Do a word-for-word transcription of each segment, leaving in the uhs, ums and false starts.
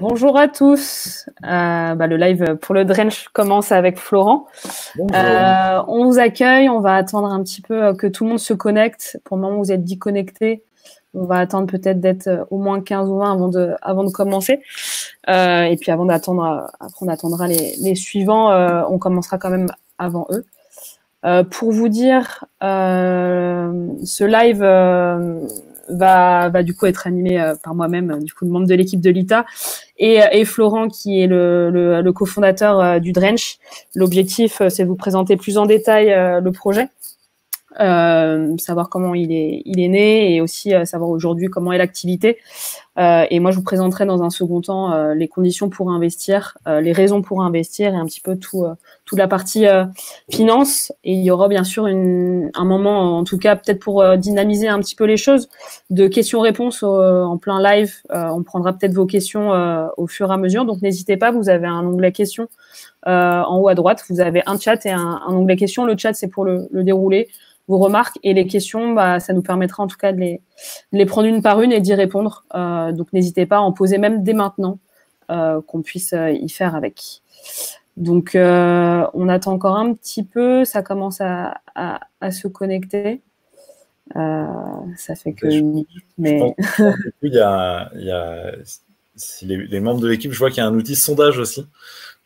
Bonjour à tous. Euh, bah, le live pour le Drenche commence avec Florent. Euh, on vous accueille. On va attendre un petit peu que tout le monde se connecte. Pour le moment où vous êtes dit connectés, on va attendre peut-être d'être au moins quinze ou vingt avant de, avant de commencer. Euh, et puis avant d'attendre, après on attendra les, les suivants. Euh, on commencera quand même avant eux. Euh, pour vous dire, euh, ce live euh, va, va du coup être animé euh, par moi-même, du coup le membre de l'équipe de LITA, et, et Florent qui est le, le, le cofondateur euh, du Drenche. L'objectif, euh, c'est de vous présenter plus en détail euh, le projet, euh, savoir comment il est, il est né, et aussi euh, savoir aujourd'hui comment est l'activité. Euh, et moi, je vous présenterai dans un second temps euh, les conditions pour investir, euh, les raisons pour investir et un petit peu tout, euh, toute la partie euh, finance. Et il y aura bien sûr une, un moment, en tout cas peut-être pour euh, dynamiser un petit peu les choses, de questions-réponses euh, en plein live. Euh, on prendra peut-être vos questions euh, au fur et à mesure. Donc, n'hésitez pas, vous avez un onglet questions euh, en haut à droite. Vous avez un chat et un, un onglet questions. Le chat, c'est pour le, le dérouler, vos remarques et les questions, bah, ça nous permettra en tout cas de les, de les prendre une par une et d'y répondre. Euh, donc, n'hésitez pas à en poser même dès maintenant, euh, qu'on puisse euh, y faire avec. Donc, euh, on attend encore un petit peu. Ça commence à, à, à se connecter. Euh, ça fait que... Je, mais... je pense que, du coup, il y a, il y a si les, les membres de l'équipe, je vois qu'il y a un outil sondage aussi,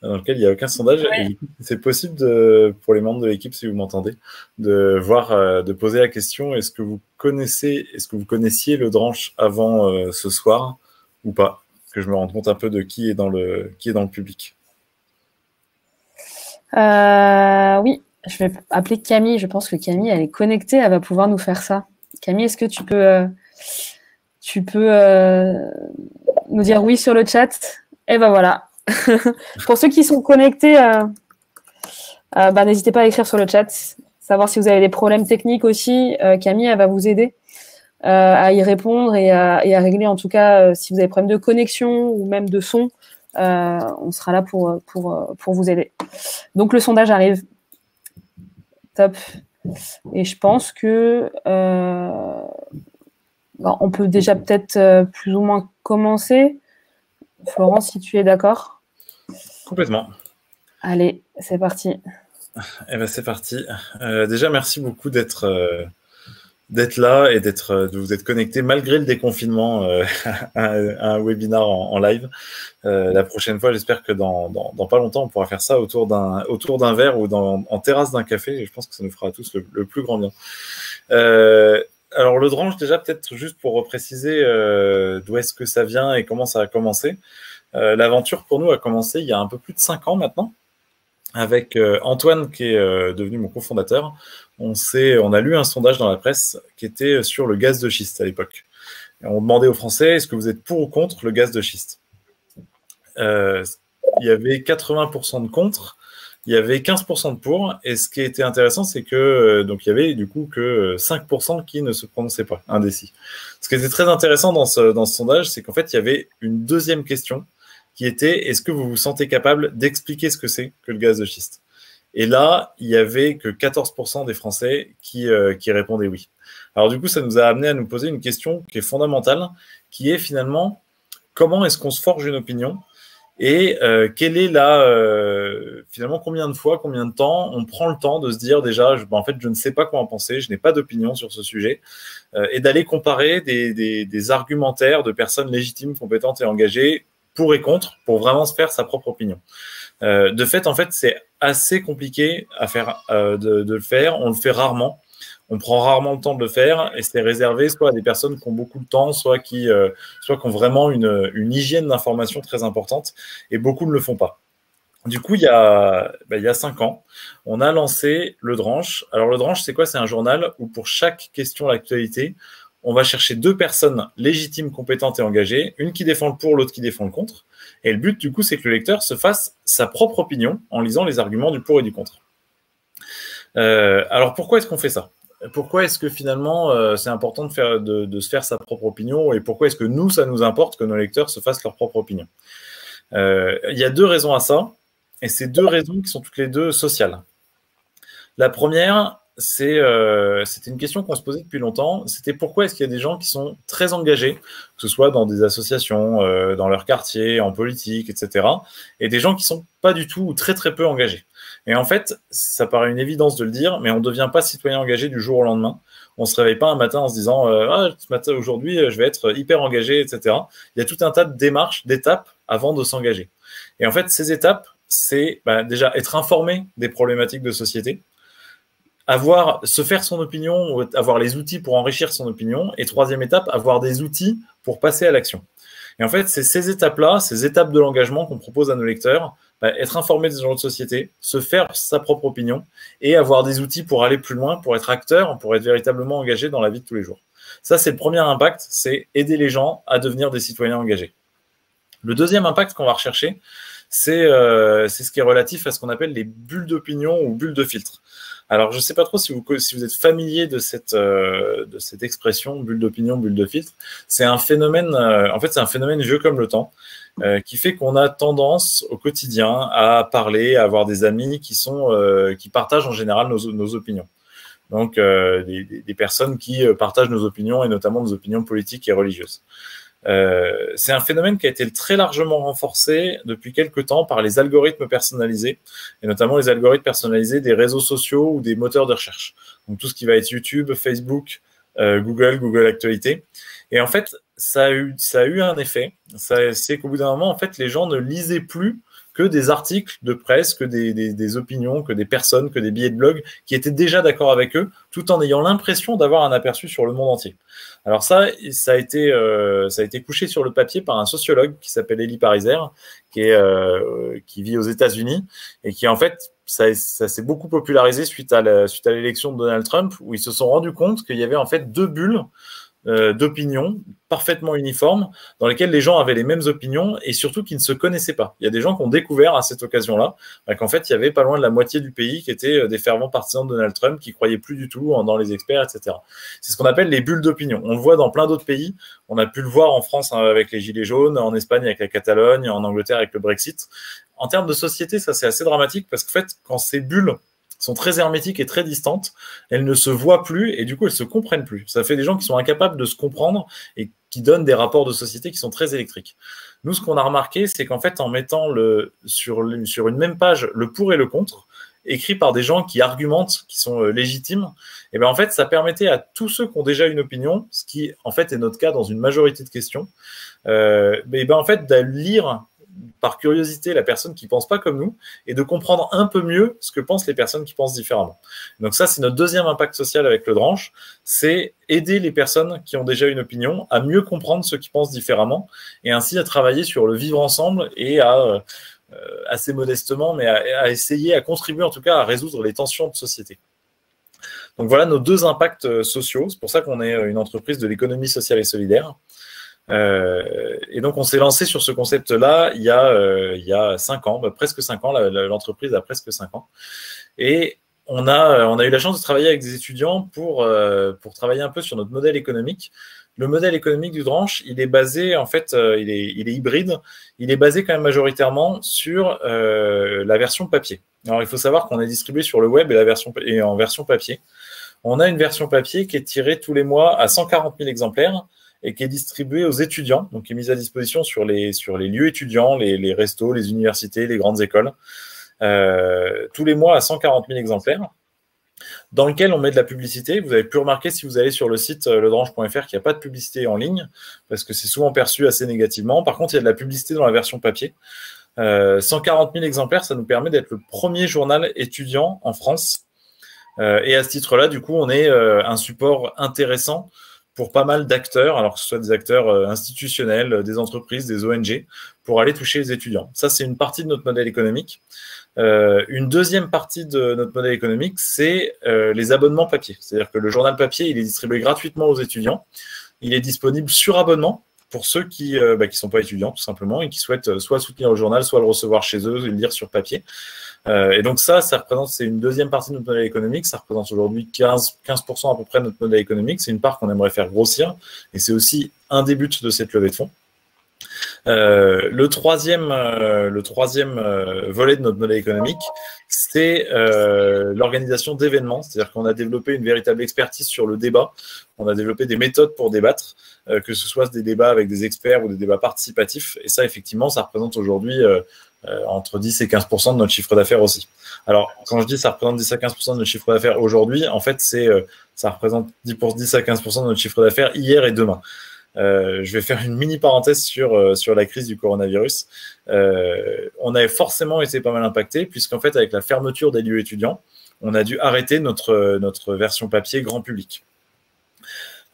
dans lequel il n'y a aucun sondage. Ouais. C'est possible de, pour les membres de l'équipe, si vous m'entendez, de voir, de poser la question: est-ce que vous connaissez, est-ce que vous connaissiez le Drenche avant euh, ce soir ou pas? Que je me rende compte un peu de qui est dans le, qui est dans le public. Euh, oui, je vais appeler Camille. Je pense que Camille, elle est connectée, elle va pouvoir nous faire ça. Camille, est-ce que tu peux, euh, tu peux euh, nous dire oui sur le chat? Eh ben voilà. Pour ceux qui sont connectés, euh, euh, bah, n'hésitez pas à écrire sur le chat, savoir si vous avez des problèmes techniques aussi. euh, Camille, elle va vous aider euh, à y répondre et à, et à régler, en tout cas euh, si vous avez des problèmes de connexion ou même de son, euh, on sera là pour, pour, pour vous aider. Donc le sondage arrive, top, et je pense que euh, bon, on peut déjà peut-être euh, plus ou moins commencer. Florent, si tu es d'accord. Complètement. Allez, c'est parti. Eh ben, c'est parti. Euh, déjà, merci beaucoup d'être euh, d'être là et d'être euh, de vous être connecté malgré le déconfinement euh, à, à un webinar en, en live. Euh, la prochaine fois, j'espère que dans, dans, dans pas longtemps, on pourra faire ça autour d'un autour d'un verre ou dans, en terrasse d'un café. Et je pense que ça nous fera à tous le, le plus grand bien. Euh, alors, le Drenche, déjà, peut-être juste pour préciser euh, d'où est-ce que ça vient et comment ça a commencé. Euh, l'aventure pour nous a commencé il y a un peu plus de cinq ans maintenant, avec euh, Antoine qui est euh, devenu mon cofondateur. On, on a lu un sondage dans la presse qui était sur le gaz de schiste à l'époque. On demandait aux Français: est-ce que vous êtes pour ou contre le gaz de schiste? euh, Il y avait quatre-vingts pour cent de contre, il y avait quinze pour cent de pour, et ce qui était intéressant, c'est que euh, donc il y avait du coup que cinq pour cent qui ne se prononçaient pas, indécis. Ce qui était très intéressant dans ce, dans ce sondage, c'est qu'en fait, il y avait une deuxième question qui était: est-ce que vous vous sentez capable d'expliquer ce que c'est que le gaz de schiste? Et là, il n'y avait que quatorze pour cent des Français qui, euh, qui répondaient oui. Alors du coup, ça nous a amené à nous poser une question qui est fondamentale, qui est finalement: comment est-ce qu'on se forge une opinion? Et euh, quelle est la, euh, finalement, combien de fois, combien de temps on prend le temps de se dire déjà, je, ben en fait, je ne sais pas quoi en penser, je n'ai pas d'opinion sur ce sujet, euh, et d'aller comparer des, des, des argumentaires de personnes légitimes, compétentes et engagées pour et contre, pour vraiment se faire sa propre opinion. Euh, de fait, en fait, c'est assez compliqué à faire, euh, de, de le faire. On le fait rarement. On prend rarement le temps de le faire, et c'est réservé soit à des personnes qui ont beaucoup de temps, soit qui, euh, soit qui ont vraiment une, une hygiène d'information très importante, et beaucoup ne le font pas. Du coup, il y a, ben, il y a cinq ans, on a lancé le Drenche. Alors, le Drenche, c'est quoi? C'est un journal où, pour chaque question d'actualité, on va chercher deux personnes légitimes, compétentes et engagées, une qui défend le pour, l'autre qui défend le contre. Et le but, du coup, c'est que le lecteur se fasse sa propre opinion en lisant les arguments du pour et du contre. Euh, alors, pourquoi est-ce qu'on fait ça? Pourquoi est-ce que finalement, euh, c'est important de, faire, de, de se faire sa propre opinion? Et pourquoi est-ce que nous, ça nous importe que nos lecteurs se fassent leur propre opinion? Euh, il y a deux raisons à ça, et c'est deux raisons qui sont toutes les deux sociales. La première, c'est, euh, c'était une question qu'on se posait depuis longtemps. C'était pourquoi est-ce qu'il y a des gens qui sont très engagés, que ce soit dans des associations, euh, dans leur quartier, en politique, et cetera, et des gens qui sont pas du tout ou très très peu engagés. Et en fait, ça paraît une évidence de le dire, mais on ne devient pas citoyen engagé du jour au lendemain. On ne se réveille pas un matin en se disant euh, « Ah, ce matin, aujourd'hui, je vais être hyper engagé, et cetera » Il y a tout un tas de démarches, d'étapes avant de s'engager. Et en fait, ces étapes, c'est bah, déjà être informé des problématiques de société, avoir, se faire son opinion, ou avoir les outils pour enrichir son opinion, et troisième étape, avoir des outils pour passer à l'action. Et en fait, c'est ces étapes-là, ces étapes de l'engagement qu'on propose à nos lecteurs, bah, être informé des enjeux de société, se faire sa propre opinion, et avoir des outils pour aller plus loin, pour être acteur, pour être véritablement engagé dans la vie de tous les jours. Ça, c'est le premier impact, c'est aider les gens à devenir des citoyens engagés. Le deuxième impact qu'on va rechercher, c'est euh, ce qui est relatif à ce qu'on appelle les bulles d'opinion ou bulles de filtre. Alors, je ne sais pas trop si vous, si vous êtes familier de cette, euh, de cette expression, bulle d'opinion, bulle de filtre. C'est un phénomène, euh, en fait, c'est un phénomène vieux comme le temps, euh, qui fait qu'on a tendance au quotidien à parler, à avoir des amis qui, sont, euh, qui partagent en général nos, nos opinions. Donc, euh, des, des personnes qui partagent nos opinions, et notamment nos opinions politiques et religieuses. Euh, c'est un phénomène qui a été très largement renforcé depuis quelques temps par les algorithmes personnalisés, et notamment les algorithmes personnalisés des réseaux sociaux ou des moteurs de recherche. Donc tout ce qui va être YouTube, Facebook, euh, Google, Google Actualité. Et en fait, ça a eu, ça a eu un effet. C'est qu'au bout d'un moment, en fait, les gens ne lisaient plus que des articles de presse, que des, des, des opinions, que des personnes, que des billets de blog qui étaient déjà d'accord avec eux, tout en ayant l'impression d'avoir un aperçu sur le monde entier. Alors ça, ça a été, euh, ça a été couché sur le papier par un sociologue qui s'appelle Eli Pariser, qui, est, euh, qui vit aux États-Unis et qui, en fait, ça, ça s'est beaucoup popularisé suite à la, suite à l'élection de Donald Trump, où ils se sont rendus compte qu'il y avait en fait deux bulles euh, d'opinion parfaitement uniformes, dans lesquelles les gens avaient les mêmes opinions et surtout qui ne se connaissaient pas. Il y a des gens qui ont découvert à cette occasion-là qu'en fait, il y avait pas loin de la moitié du pays qui étaient des fervents partisans de Donald Trump, qui ne croyaient plus du tout dans les experts, et cetera. C'est ce qu'on appelle les bulles d'opinion. On le voit dans plein d'autres pays. On a pu le voir en France avec les Gilets jaunes, en Espagne avec la Catalogne, en Angleterre avec le Brexit. En termes de société, ça c'est assez dramatique parce qu'en fait, quand ces bulles sont très hermétiques et très distantes, elles ne se voient plus et du coup, elles ne se comprennent plus. Ça fait des gens qui sont incapables de se comprendre et qui donnent des rapports de société qui sont très électriques. Nous, ce qu'on a remarqué, c'est qu'en fait, en mettant le, sur, le, sur une même page le pour et le contre, écrit par des gens qui argumentent, qui sont légitimes, et bien en fait, ça permettait à tous ceux qui ont déjà une opinion, ce qui en fait est notre cas dans une majorité de questions, euh, et bien en fait, de lire par curiosité la personne qui pense pas comme nous et de comprendre un peu mieux ce que pensent les personnes qui pensent différemment. Donc ça, c'est notre deuxième impact social avec le Drenche, c'est aider les personnes qui ont déjà une opinion à mieux comprendre ceux qui pensent différemment et ainsi à travailler sur le vivre ensemble et à, euh, assez modestement, mais à, à essayer, à contribuer en tout cas à résoudre les tensions de société. Donc voilà nos deux impacts sociaux, c'est pour ça qu'on est une entreprise de l'économie sociale et solidaire. Euh, et donc on s'est lancé sur ce concept-là il y a euh, il y a cinq ans, bah, presque cinq ans, l'entreprise a presque cinq ans. Et on a on a eu la chance de travailler avec des étudiants pour euh, pour travailler un peu sur notre modèle économique. Le modèle économique du Drenche, il est basé en fait, euh, il est il est hybride. Il est basé quand même majoritairement sur euh, la version papier. Alors il faut savoir qu'on est distribué sur le web et la version et en version papier. On a une version papier qui est tirée tous les mois à cent quarante mille exemplaires, et qui est distribué aux étudiants, donc qui est mise à disposition sur les, sur les lieux étudiants, les, les restos, les universités, les grandes écoles, euh, tous les mois à cent quarante mille exemplaires, dans lequel on met de la publicité. Vous avez pu remarquer, si vous allez sur le site ledrenche point F R, qu'il n'y a pas de publicité en ligne, parce que c'est souvent perçu assez négativement. Par contre, il y a de la publicité dans la version papier. Euh, cent quarante mille exemplaires, ça nous permet d'être le premier journal étudiant en France. Euh, et à ce titre-là, du coup, on est euh, un support intéressant pour pas mal d'acteurs, alors que ce soit des acteurs institutionnels, des entreprises, des O N G, pour aller toucher les étudiants. Ça, c'est une partie de notre modèle économique. Euh, une deuxième partie de notre modèle économique, c'est euh, les abonnements papier. C'est-à-dire que le journal papier, il est distribué gratuitement aux étudiants. Il est disponible sur abonnement pour ceux qui euh, bah, qui sont pas étudiants, tout simplement, et qui souhaitent soit soutenir le journal, soit le recevoir chez eux et le lire sur papier. Euh, et donc ça, ça représente, c'est une deuxième partie de notre modèle économique. Ça représente aujourd'hui quinze pour cent à peu près de notre modèle économique. C'est une part qu'on aimerait faire grossir. Et c'est aussi un des buts de cette levée de fonds. Euh, le troisième, euh, le troisième euh, volet de notre modèle économique, c'est euh, l'organisation d'événements. C'est-à-dire qu'on a développé une véritable expertise sur le débat. On a développé des méthodes pour débattre, euh, que ce soit des débats avec des experts ou des débats participatifs. Et ça, effectivement, ça représente aujourd'hui euh, euh, entre dix et quinze pour cent de notre chiffre d'affaires aussi. Alors, quand je dis ça représente dix à quinze pour cent de notre chiffre d'affaires aujourd'hui, en fait, c'est euh, ça représente dix à quinze pour cent de notre chiffre d'affaires hier et demain. Euh, je vais faire une mini parenthèse sur, euh, sur la crise du coronavirus. Euh, on avait forcément été pas mal impacté, puisqu'en fait, avec la fermeture des lieux étudiants, on a dû arrêter notre, notre version papier grand public.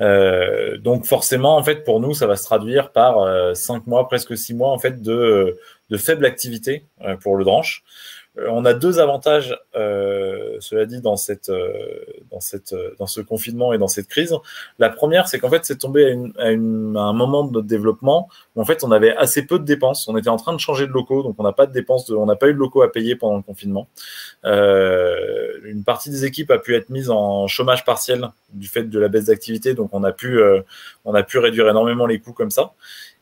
Euh, donc forcément, en fait, pour nous, ça va se traduire par euh, cinq mois, presque six mois, en fait, de, de faible activité euh, pour le Drenche. Euh, on a deux avantages, euh, cela dit, dans cette, euh, dans cette, euh, dans ce confinement et dans cette crise. La première, c'est qu'en fait, c'est tombé à, une, à, une, à un moment de notre développement où en fait, on avait assez peu de dépenses. On était en train de changer de locaux, donc on n'a pas de dépenses, de, on n'a pas eu de locaux à payer pendant le confinement. Euh, une partie des équipes a pu être mise en chômage partiel du fait de la baisse d'activité, donc on a pu euh, on a pu réduire énormément les coûts comme ça,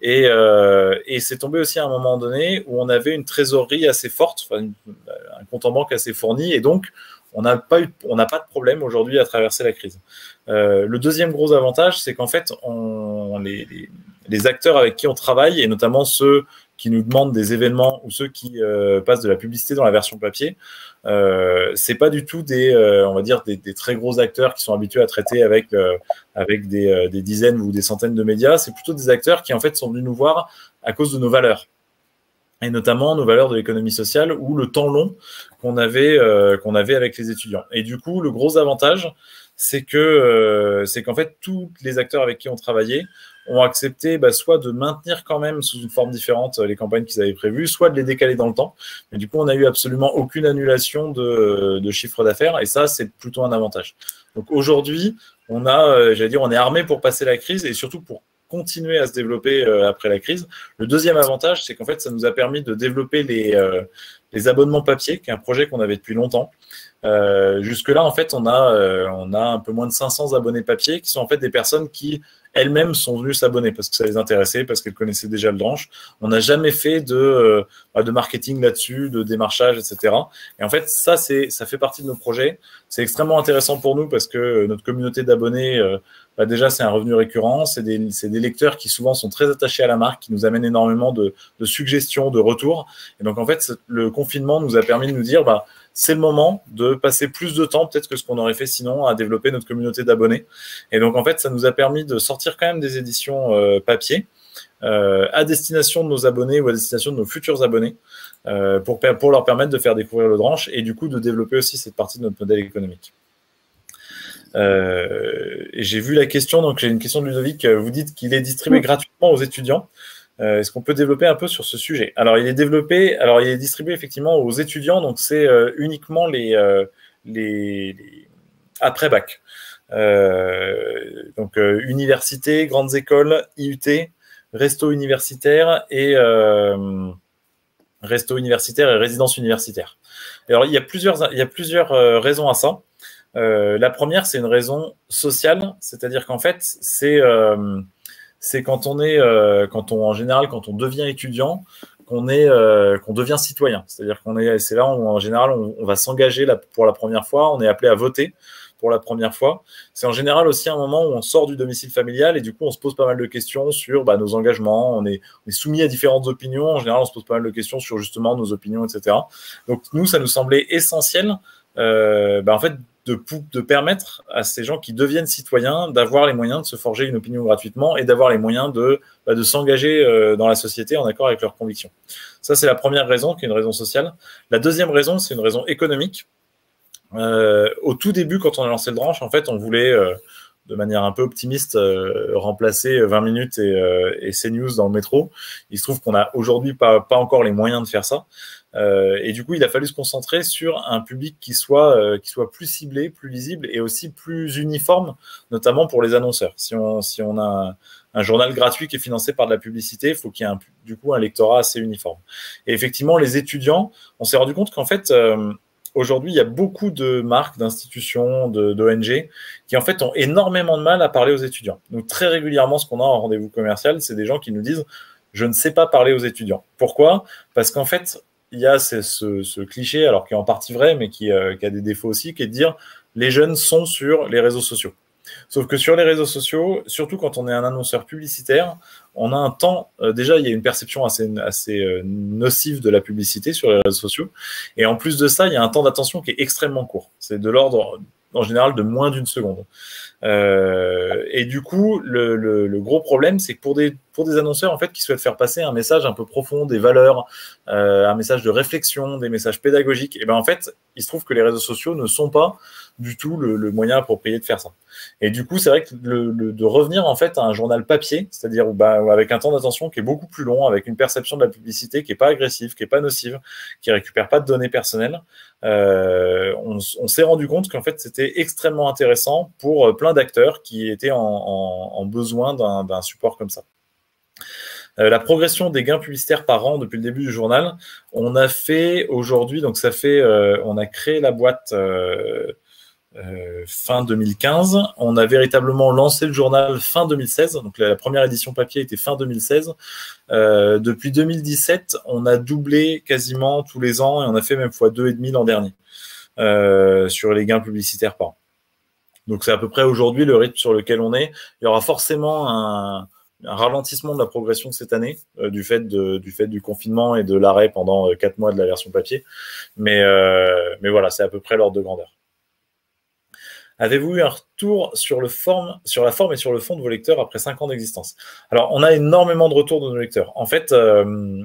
et, euh, et c'est tombé aussi à un moment donné où on avait une trésorerie assez forte, enfin, une, un compte en banque assez fourni, et donc on n'a pas eu on n'a pas de problème aujourd'hui à traverser la crise. Euh, le deuxième gros avantage, c'est qu'en fait on les, les, les acteurs avec qui on travaille, et notamment ceux qui nous demandent des événements ou ceux qui euh, passent de la publicité dans la version papier, euh, c'est pas du tout des, euh, on va dire des, des très gros acteurs qui sont habitués à traiter avec euh, avec des, euh, des dizaines ou des centaines de médias. C'est plutôt des acteurs qui en fait sont venus nous voir à cause de nos valeurs, et notamment nos valeurs de l'économie sociale ou le temps long qu'on avait euh, qu'on avait avec les étudiants. Et du coup, le gros avantage, c'est que euh, c'est qu'en fait tous les acteurs avec qui on travaillait ont accepté bah, soit de maintenir quand même sous une forme différente les campagnes qu'ils avaient prévues, soit de les décaler dans le temps. Mais du coup, on n'a eu absolument aucune annulation de, de chiffre d'affaires, et ça, c'est plutôt un avantage. Donc aujourd'hui, on a, j'allais dire, on est armé pour passer la crise et surtout pour continuer à se développer après la crise. Le deuxième avantage, c'est qu'en fait, ça nous a permis de développer les, les abonnements papier, qui est un projet qu'on avait depuis longtemps. Euh, Jusque-là, en fait, on a, euh, on a un peu moins de cinq cents abonnés papier qui sont en fait des personnes qui elles-mêmes sont venues s'abonner parce que ça les intéressait, parce qu'elles connaissaient déjà le Drenche. On n'a jamais fait de, euh, de marketing là-dessus, de démarchage, et cetera. Et en fait, ça, ça fait partie de nos projets. C'est extrêmement intéressant pour nous parce que notre communauté d'abonnés, euh, bah déjà, c'est un revenu récurrent. C'est des, des lecteurs qui souvent sont très attachés à la marque, qui nous amènent énormément de, de suggestions, de retours. Et donc, en fait, le confinement nous a permis de nous dire... Bah, c'est le moment de passer plus de temps, peut-être que ce qu'on aurait fait sinon, à développer notre communauté d'abonnés. Et donc, en fait, ça nous a permis de sortir quand même des éditions euh, papier euh, à destination de nos abonnés ou à destination de nos futurs abonnés euh, pour, pour leur permettre de faire découvrir le Drenche et du coup de développer aussi cette partie de notre modèle économique. Euh, j'ai vu la question, donc j'ai une question de Ludovic. Vous dites qu'il est distribué gratuitement aux étudiants. Euh, Est-ce qu'on peut développer un peu sur ce sujet? Alors, il est développé, alors il est distribué effectivement aux étudiants, donc c'est euh, uniquement les, euh, les, les après bac, euh, donc euh, université, grandes écoles, I U T, resto universitaire et euh, resto universitaire et résidence universitaire. Alors, il y a plusieurs, il y a plusieurs euh, raisons à ça. Euh, la première, c'est une raison sociale, c'est-à-dire qu'en fait, c'est euh, c'est quand on est, euh, quand on, en général, quand on devient étudiant, qu'on est, euh, qu'on devient citoyen. C'est-à-dire qu'on est, c'est là où, en général, on, on va s'engager pour la première fois, on est appelé à voter pour la première fois. C'est en général aussi un moment où on sort du domicile familial et du coup, on se pose pas mal de questions sur bah, nos engagements, on est, on est soumis à différentes opinions. En général, on se pose pas mal de questions sur justement nos opinions, et cetera. Donc, nous, ça nous semblait essentiel, euh, bah, en fait, De, de permettre à ces gens qui deviennent citoyens d'avoir les moyens de se forger une opinion gratuitement et d'avoir les moyens de, de s'engager dans la société en accord avec leurs convictions. Ça, c'est la première raison, qui est une raison sociale. La deuxième raison, c'est une raison économique. Euh, au tout début, quand on a lancé le Drenche, en fait, on voulait, euh, de manière un peu optimiste, euh, remplacer vingt minutes et, euh, et CNews dans le métro. Il se trouve qu'on n'a aujourd'hui pas, pas encore les moyens de faire ça. Euh, et du coup, il a fallu se concentrer sur un public qui soit, euh, qui soit plus ciblé, plus lisible et aussi plus uniforme, notamment pour les annonceurs. Si on, si on a un, un journal gratuit qui est financé par de la publicité, il faut qu'il y ait un, du coup un lectorat assez uniforme. Et effectivement, les étudiants, on s'est rendu compte qu'en fait, euh, aujourd'hui, il y a beaucoup de marques, d'institutions, d'O N G qui en fait ont énormément de mal à parler aux étudiants. Donc très régulièrement, ce qu'on a en rendez-vous commercial, c'est des gens qui nous disent je ne sais pas parler aux étudiants. Pourquoi ? Parce qu'en fait, il y a ce, ce, ce cliché, alors qui est en partie vrai, mais qui, euh, qui a des défauts aussi, qui est de dire les jeunes sont sur les réseaux sociaux. Sauf que sur les réseaux sociaux, surtout quand on est un annonceur publicitaire, on a un temps, euh, déjà il y a une perception assez, assez euh, nocive de la publicité sur les réseaux sociaux, et en plus de ça, il y a un temps d'attention qui est extrêmement court, c'est de l'ordre en général de moins d'une seconde. Euh, et du coup, le, le, le gros problème, c'est que pour des, pour des annonceurs en fait, qui souhaitent faire passer un message un peu profond, des valeurs, euh, un message de réflexion, des messages pédagogiques, et ben en fait, il se trouve que les réseaux sociaux ne sont pas du tout le, le moyen approprié de faire ça. Et du coup, c'est vrai que le, le, de revenir en fait à un journal papier, c'est-à-dire bah, avec un temps d'attention qui est beaucoup plus long, avec une perception de la publicité qui n'est pas agressive, qui n'est pas nocive, qui ne récupère pas de données personnelles, euh, on, on s'est rendu compte qu'en fait, c'était extrêmement intéressant pour plein d'acteurs qui étaient en, en, en besoin d'un, d'un support comme ça. Euh, la progression des gains publicitaires par an depuis le début du journal, on a fait aujourd'hui, donc ça fait, euh, on a créé la boîte euh, euh, fin deux mille quinze, on a véritablement lancé le journal fin deux mille seize, donc la, la première édition papier était fin deux mille seize. Euh, depuis deux mille dix-sept, on a doublé quasiment tous les ans et on a fait même fois deux et demi l'an dernier euh, sur les gains publicitaires par an. Donc c'est à peu près aujourd'hui le rythme sur lequel on est. Il y aura forcément un, un ralentissement de la progression de cette année euh, du fait de, du fait du confinement et de l'arrêt pendant quatre mois de la version papier. Mais, euh, mais voilà, c'est à peu près l'ordre de grandeur. Avez-vous eu un retour sur, le forme, sur la forme et sur le fond de vos lecteurs après cinq ans d'existence? Alors, on a énormément de retours de nos lecteurs. En fait, euh,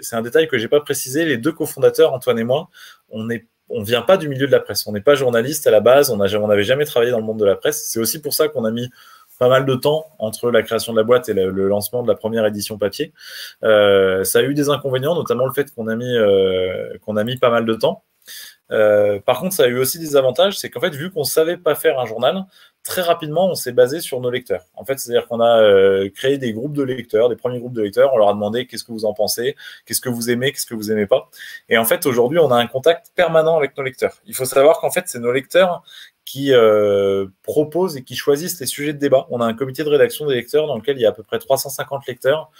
c'est un détail que je n'ai pas précisé. Les deux cofondateurs, Antoine et moi, on est on ne vient pas du milieu de la presse, on n'est pas journaliste à la base, on n'avait jamais travaillé dans le monde de la presse. C'est aussi pour ça qu'on a mis pas mal de temps entre la création de la boîte et le lancement de la première édition papier. Euh, ça a eu des inconvénients, notamment le fait qu'on a mis, euh, qu'on a mis pas mal de temps. Euh, par contre, ça a eu aussi des avantages, c'est qu'en fait, vu qu'on ne savait pas faire un journal, très rapidement, on s'est basé sur nos lecteurs. En fait, c'est-à-dire qu'on a euh, créé des groupes de lecteurs, des premiers groupes de lecteurs, on leur a demandé qu'est-ce que vous en pensez, qu'est-ce que vous aimez, qu'est-ce que vous aimez pas. Et en fait, aujourd'hui, on a un contact permanent avec nos lecteurs. Il faut savoir qu'en fait, c'est nos lecteurs qui euh, proposent et qui choisissent les sujets de débat. On a un comité de rédaction des lecteurs dans lequel il y a à peu près trois cent cinquante lecteurs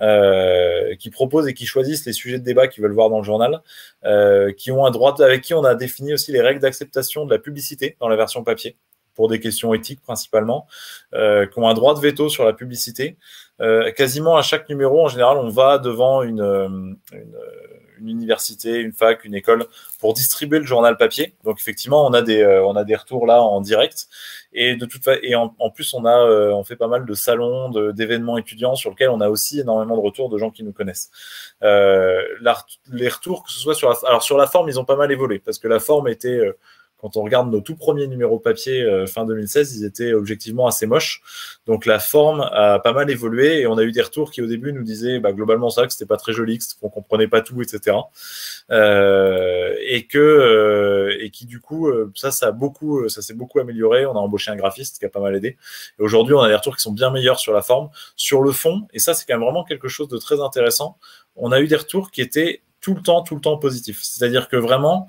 euh, qui proposent et qui choisissent les sujets de débat qu'ils veulent voir dans le journal, euh, qui ont un droit, avec qui on a défini aussi les règles d'acceptation de la publicité dans la version papier, pour des questions éthiques principalement, euh, qui ont un droit de veto sur la publicité. Euh, quasiment à chaque numéro, en général, on va devant une, une, une université, une fac, une école, pour distribuer le journal papier. Donc effectivement, on a des, euh, on a des retours là en direct. Et, de toute fa- et en, en plus, on, a, euh, on fait pas mal de salons, de, d'événements étudiants sur lesquels on a aussi énormément de retours de gens qui nous connaissent. Euh, la, les retours, que ce soit sur la, alors sur la forme, ils ont pas mal évolué, parce que la forme était... Euh, Quand on regarde nos tout premiers numéros papier euh, fin deux mille seize, ils étaient objectivement assez moches. Donc la forme a pas mal évolué et on a eu des retours qui au début nous disaient bah, globalement ça, que c'était pas très joli, qu'on comprenait pas tout, et cetera. Euh, et que euh, et qui du coup ça ça a beaucoup ça s'est beaucoup amélioré. On a embauché un graphiste qui a pas mal aidé. Et aujourd'hui on a des retours qui sont bien meilleurs sur la forme, sur le fond. Et ça c'est quand même vraiment quelque chose de très intéressant. On a eu des retours qui étaient tout le temps tout le temps positifs. C'est-à-dire que vraiment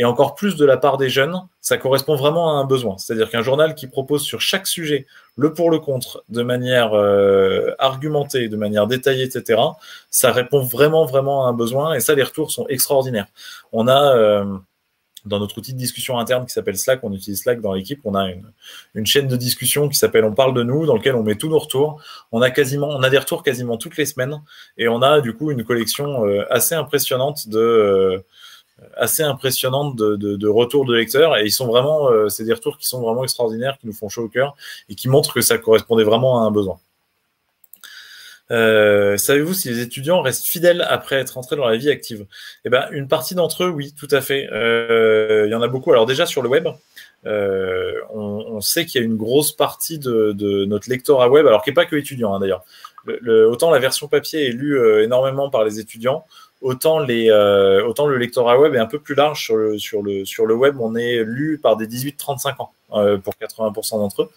et encore plus de la part des jeunes, ça correspond vraiment à un besoin. C'est-à-dire qu'un journal qui propose sur chaque sujet le pour, le contre, de manière euh, argumentée, de manière détaillée, et cetera, ça répond vraiment, vraiment à un besoin. Et ça, les retours sont extraordinaires. On a... Euh, dans notre outil de discussion interne qui s'appelle Slack, on utilise Slack dans l'équipe, on a une, une chaîne de discussion qui s'appelle On parle de nous, dans lequel on met tous nos retours. On a quasiment, on a des retours quasiment toutes les semaines et on a du coup une collection euh, assez impressionnante de... Euh, assez impressionnante de, de, de retours de lecteurs et ils sont vraiment, euh, c'est des retours qui sont vraiment extraordinaires, qui nous font chaud au cœur et qui montrent que ça correspondait vraiment à un besoin. Euh, savez-vous si les étudiants restent fidèles après être entrés dans la vie active? Eh ben, une partie d'entre eux, oui, tout à fait. Euh, il y en a beaucoup. Alors déjà sur le web, euh, on, on sait qu'il y a une grosse partie de, de notre lectorat web, alors qui n'est pas que étudiant hein, d'ailleurs. Le, le, autant la version papier est lue euh, énormément par les étudiants, Autant, les, euh, autant le lectorat web est un peu plus large. Sur le, sur le, sur le web, on est lu par des dix-huit à trente-cinq ans euh, pour quatre-vingts pour cent d'entre eux.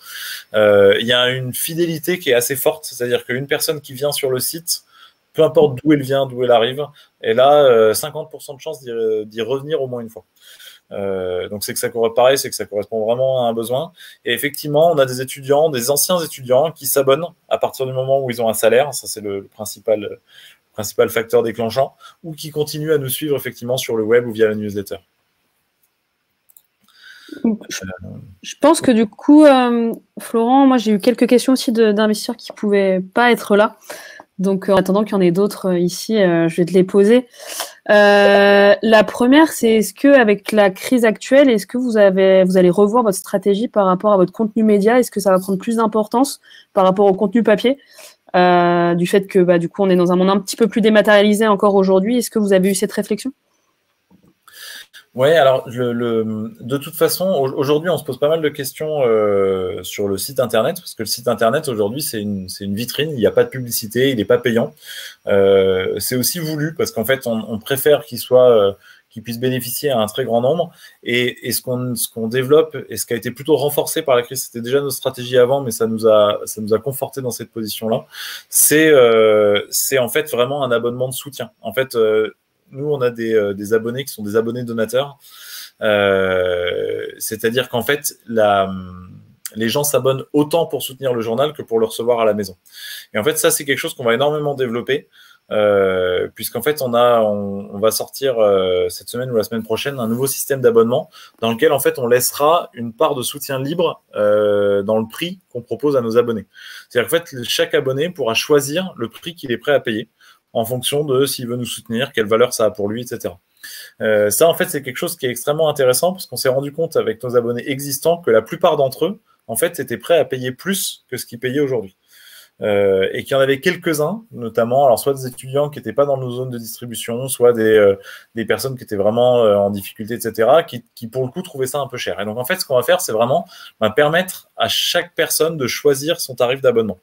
Euh, il y a une fidélité qui est assez forte, c'est-à-dire qu'une personne qui vient sur le site, peu importe d'où elle vient, d'où elle arrive, elle a euh, cinquante pour cent de chances d'y, d'y revenir au moins une fois. Euh, donc c'est que ça correspond, c'est que ça correspond vraiment à un besoin. Et effectivement, on a des étudiants, des anciens étudiants qui s'abonnent à partir du moment où ils ont un salaire. Ça, c'est le, le principal, le principal facteur déclenchant, ou qui continuent à nous suivre effectivement sur le web ou via la newsletter. Je, je pense que du coup, euh, Florent, moi j'ai eu quelques questions aussi d'investisseurs qui ne pouvaient pas être là. Donc, en attendant qu'il y en ait d'autres ici, euh, je vais te les poser. Euh, la première, c'est est-ce que avec la crise actuelle, est-ce que vous avez, vous allez revoir votre stratégie par rapport à votre contenu média? Est-ce que ça va prendre plus d'importance par rapport au contenu papier, euh, du fait que bah, du coup, on est dans un monde un petit peu plus dématérialisé encore aujourd'hui? Est-ce que vous avez eu cette réflexion? Oui, alors le, le, de toute façon, aujourd'hui, on se pose pas mal de questions euh, sur le site Internet, parce que le site Internet, aujourd'hui, c'est une, c'est une vitrine, il n'y a pas de publicité, il n'est pas payant. Euh, c'est aussi voulu, parce qu'en fait, on, on préfère qu'il soit, euh, qu'il puisse bénéficier à un très grand nombre. Et, et ce qu'on ce qu'on développe, et ce qui a été plutôt renforcé par la crise, c'était déjà notre stratégie avant, mais ça nous a, ça nous a conforté dans cette position-là, c'est euh, c'est en fait vraiment un abonnement de soutien. En fait, euh, nous, on a des, euh, des abonnés qui sont des abonnés donateurs. Euh, C'est-à-dire qu'en fait, la, les gens s'abonnent autant pour soutenir le journal que pour le recevoir à la maison. Et en fait, ça, c'est quelque chose qu'on va énormément développer, euh, puisqu'en fait, on, a, on, on va sortir euh, cette semaine ou la semaine prochaine un nouveau système d'abonnement dans lequel, en fait, on laissera une part de soutien libre euh, dans le prix qu'on propose à nos abonnés. C'est-à-dire qu'en fait, chaque abonné pourra choisir le prix qu'il est prêt à payer, en fonction de s'il veut nous soutenir, quelle valeur ça a pour lui, et cetera. Euh, ça, en fait, c'est quelque chose qui est extrêmement intéressant parce qu'on s'est rendu compte avec nos abonnés existants que la plupart d'entre eux, en fait, étaient prêts à payer plus que ce qu'ils payaient aujourd'hui. Euh, et qu'il y en avait quelques-uns, notamment, alors soit des étudiants qui n'étaient pas dans nos zones de distribution, soit des, euh, des personnes qui étaient vraiment euh, en difficulté, et cetera, qui, qui, pour le coup, trouvaient ça un peu cher. Et donc, en fait, ce qu'on va faire, c'est vraiment bah, permettre à chaque personne de choisir son tarif d'abonnement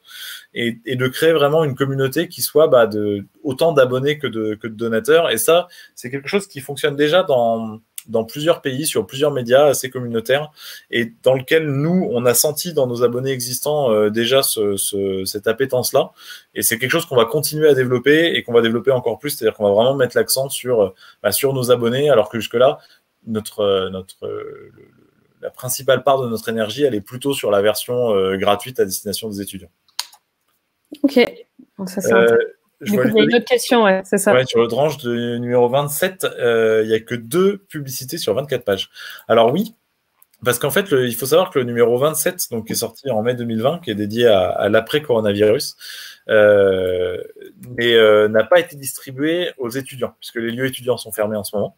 et, et de créer vraiment une communauté qui soit bah, de, autant d'abonnés que de, que de donateurs. Et ça, c'est quelque chose qui fonctionne déjà dans... dans plusieurs pays, sur plusieurs médias assez communautaires, et dans lequel nous, on a senti dans nos abonnés existants euh, déjà ce, ce, cette appétence-là. Et c'est quelque chose qu'on va continuer à développer et qu'on va développer encore plus, c'est-à-dire qu'on va vraiment mettre l'accent sur, bah, sur nos abonnés, alors que jusque-là, notre, notre, le, la principale part de notre énergie, elle est plutôt sur la version euh, gratuite à destination des étudiants. Ok, donc ça c'est euh, Du coup, il y a une autre question, ouais, c'est ça. Ouais, sur le Drenche de numéro vingt-sept, euh, il n'y a que deux publicités sur vingt-quatre pages. Alors oui, parce qu'en fait, le, il faut savoir que le numéro vingt-sept, donc, qui est sorti en mai deux mille vingt, qui est dédié à, à l'après-coronavirus, euh, mais euh, n'a pas été distribué aux étudiants, puisque les lieux étudiants sont fermés en ce moment.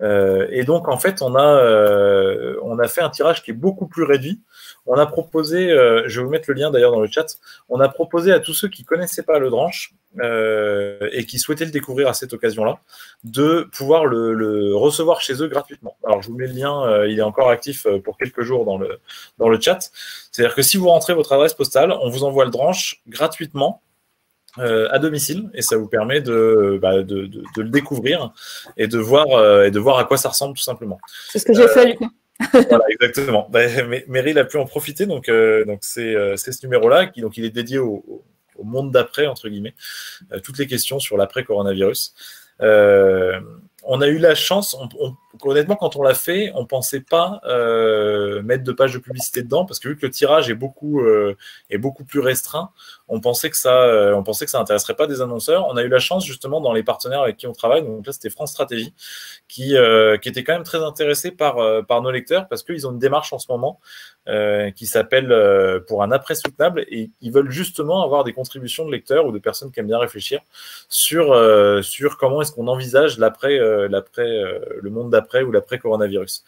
Euh, et donc, en fait, on a, euh, on a fait un tirage qui est beaucoup plus réduit. On a proposé, euh, je vais vous mettre le lien d'ailleurs dans le chat, on a proposé à tous ceux qui ne connaissaient pas le Drenche euh, et qui souhaitaient le découvrir à cette occasion-là, de pouvoir le, le recevoir chez eux gratuitement. Alors, je vous mets le lien, euh, il est encore actif pour quelques jours dans le, dans le chat. C'est-à-dire que si vous rentrez votre adresse postale, on vous envoie le Drenche gratuitement euh, à domicile et ça vous permet de, bah, de, de, de le découvrir et de, voir, euh, et de voir à quoi ça ressemble tout simplement. C'est ce que j'ai euh, fait du coup. Voilà, exactement. Mais Meryl a pu en profiter, donc euh, donc c'est euh, c'est ce numéro-là qui donc il est dédié au, au monde d'après entre guillemets, euh, toutes les questions sur l'après coronavirus. Euh, on a eu la chance, on, on, honnêtement quand on l'a fait, on pensait pas euh, mettre de pages de publicité dedans parce que vu que le tirage est beaucoup euh, est beaucoup plus restreint, on pensait que ça euh, on pensait que ça intéresserait pas des annonceurs. On a eu la chance justement dans les partenaires avec qui on travaille, donc là c'était France Stratégie qui euh, qui était quand même très intéressé par euh, par nos lecteurs parce qu'ils ont une démarche en ce moment euh, qui s'appelle euh, pour un après soutenable et ils veulent justement avoir des contributions de lecteurs ou de personnes qui aiment bien réfléchir sur euh, sur comment est-ce qu'on envisage l'après euh, l'après euh, le monde d'après ou l'après-coronavirus.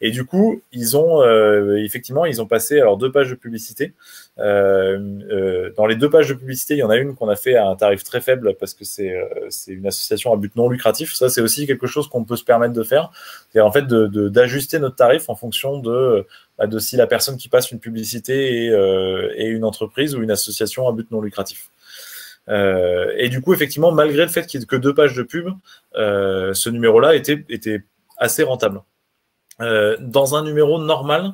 Et du coup, ils ont euh, effectivement, ils ont passé alors deux pages de publicité. Euh, euh, dans les deux pages de publicité, il y en a une qu'on a fait à un tarif très faible parce que c'est euh, c'est une association à but non lucratif. Ça, c'est aussi quelque chose qu'on peut se permettre de faire. C'est en fait de, de, d'ajuster notre tarif en fonction de, bah, de si la personne qui passe une publicité est, euh, est une entreprise ou une association à but non lucratif. Euh, et du coup, effectivement, malgré le fait qu'il n'y ait que deux pages de pub, euh, ce numéro-là était, était assez rentable. Euh, dans un numéro normal,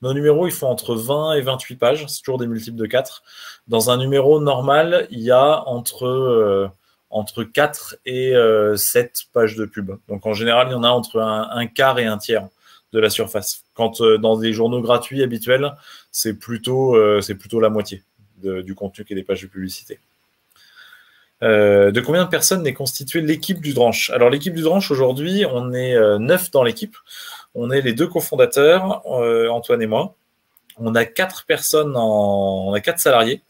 nos numéros ils font entre vingt et vingt-huit pages, c'est toujours des multiples de quatre. Dans un numéro normal, il y a entre, euh, entre quatre et euh, sept pages de pub. Donc, en général, il y en a entre un, un quart et un tiers de la surface. Quand euh, dans des journaux gratuits habituels, c'est plutôt, euh, c'est plutôt la moitié de, du contenu qui est des pages de publicité. Euh, de combien de personnes est constituée l'équipe du Drenche? Alors, l'équipe du Drenche, aujourd'hui, on est euh, neuf dans l'équipe. On est les deux cofondateurs, euh, Antoine et moi. On a quatre personnes, en, on a quatre salariés.